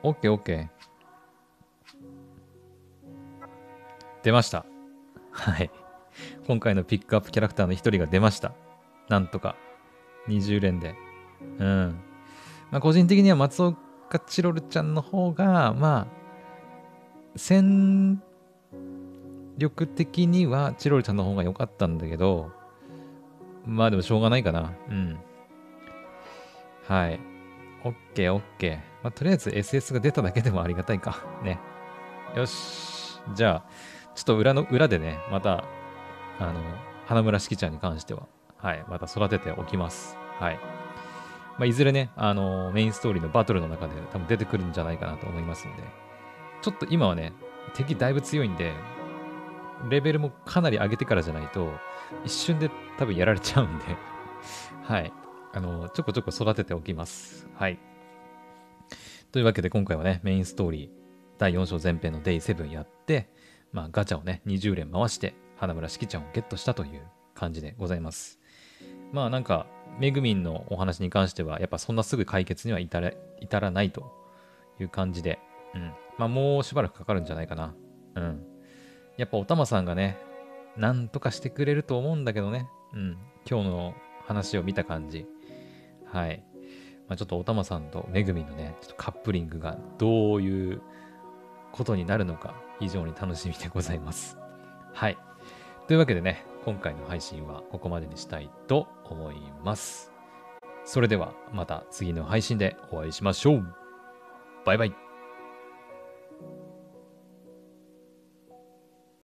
オッケーオッケー。出ました。はい。今回のピックアップキャラクターの一人が出ました。なんとか。にじゅうれんで。うん。まあ、個人的には松岡チロルちゃんの方が、まあ、戦力的にはチロルちゃんの方が良かったんだけど、まあでもしょうがないかな。うん。はい。OK、OK。まあ、とりあえず エスエス が出ただけでもありがたいか。ね。よし。じゃあ、ちょっと裏の裏でね、また、あの、花村しきちゃんに関しては、はい、また育てておきます。はい。まあ、いずれね、あの、メインストーリーのバトルの中で多分出てくるんじゃないかなと思いますので、ちょっと今はね、敵だいぶ強いんで、レベルもかなり上げてからじゃないと、一瞬で多分やられちゃうんで、はい。あの、ちょこちょこ育てておきます。はい。というわけで今回はね、メインストーリー、だいよん章前編の デイセブン やって、まあ、ガチャをね、にじゅうれん回して、花村しきちゃんをゲットしたという感じでございます。まあ、なんか、めぐみんのお話に関しては、やっぱそんなすぐ解決には至ら、至らないという感じで、うん。まあ、もうしばらくかかるんじゃないかな。うん。やっぱおたまさんがね、なんとかしてくれると思うんだけどね。うん。今日の話を見た感じ。はい。まあ、ちょっとおたまさんとめぐみんのね、ちょっとカップリングがどういうことになるのか、非常に楽しみでございます。はい。というわけでね、今回の配信はここまでにしたいと思います。それではまた次の配信でお会いしましょう。バイバイ。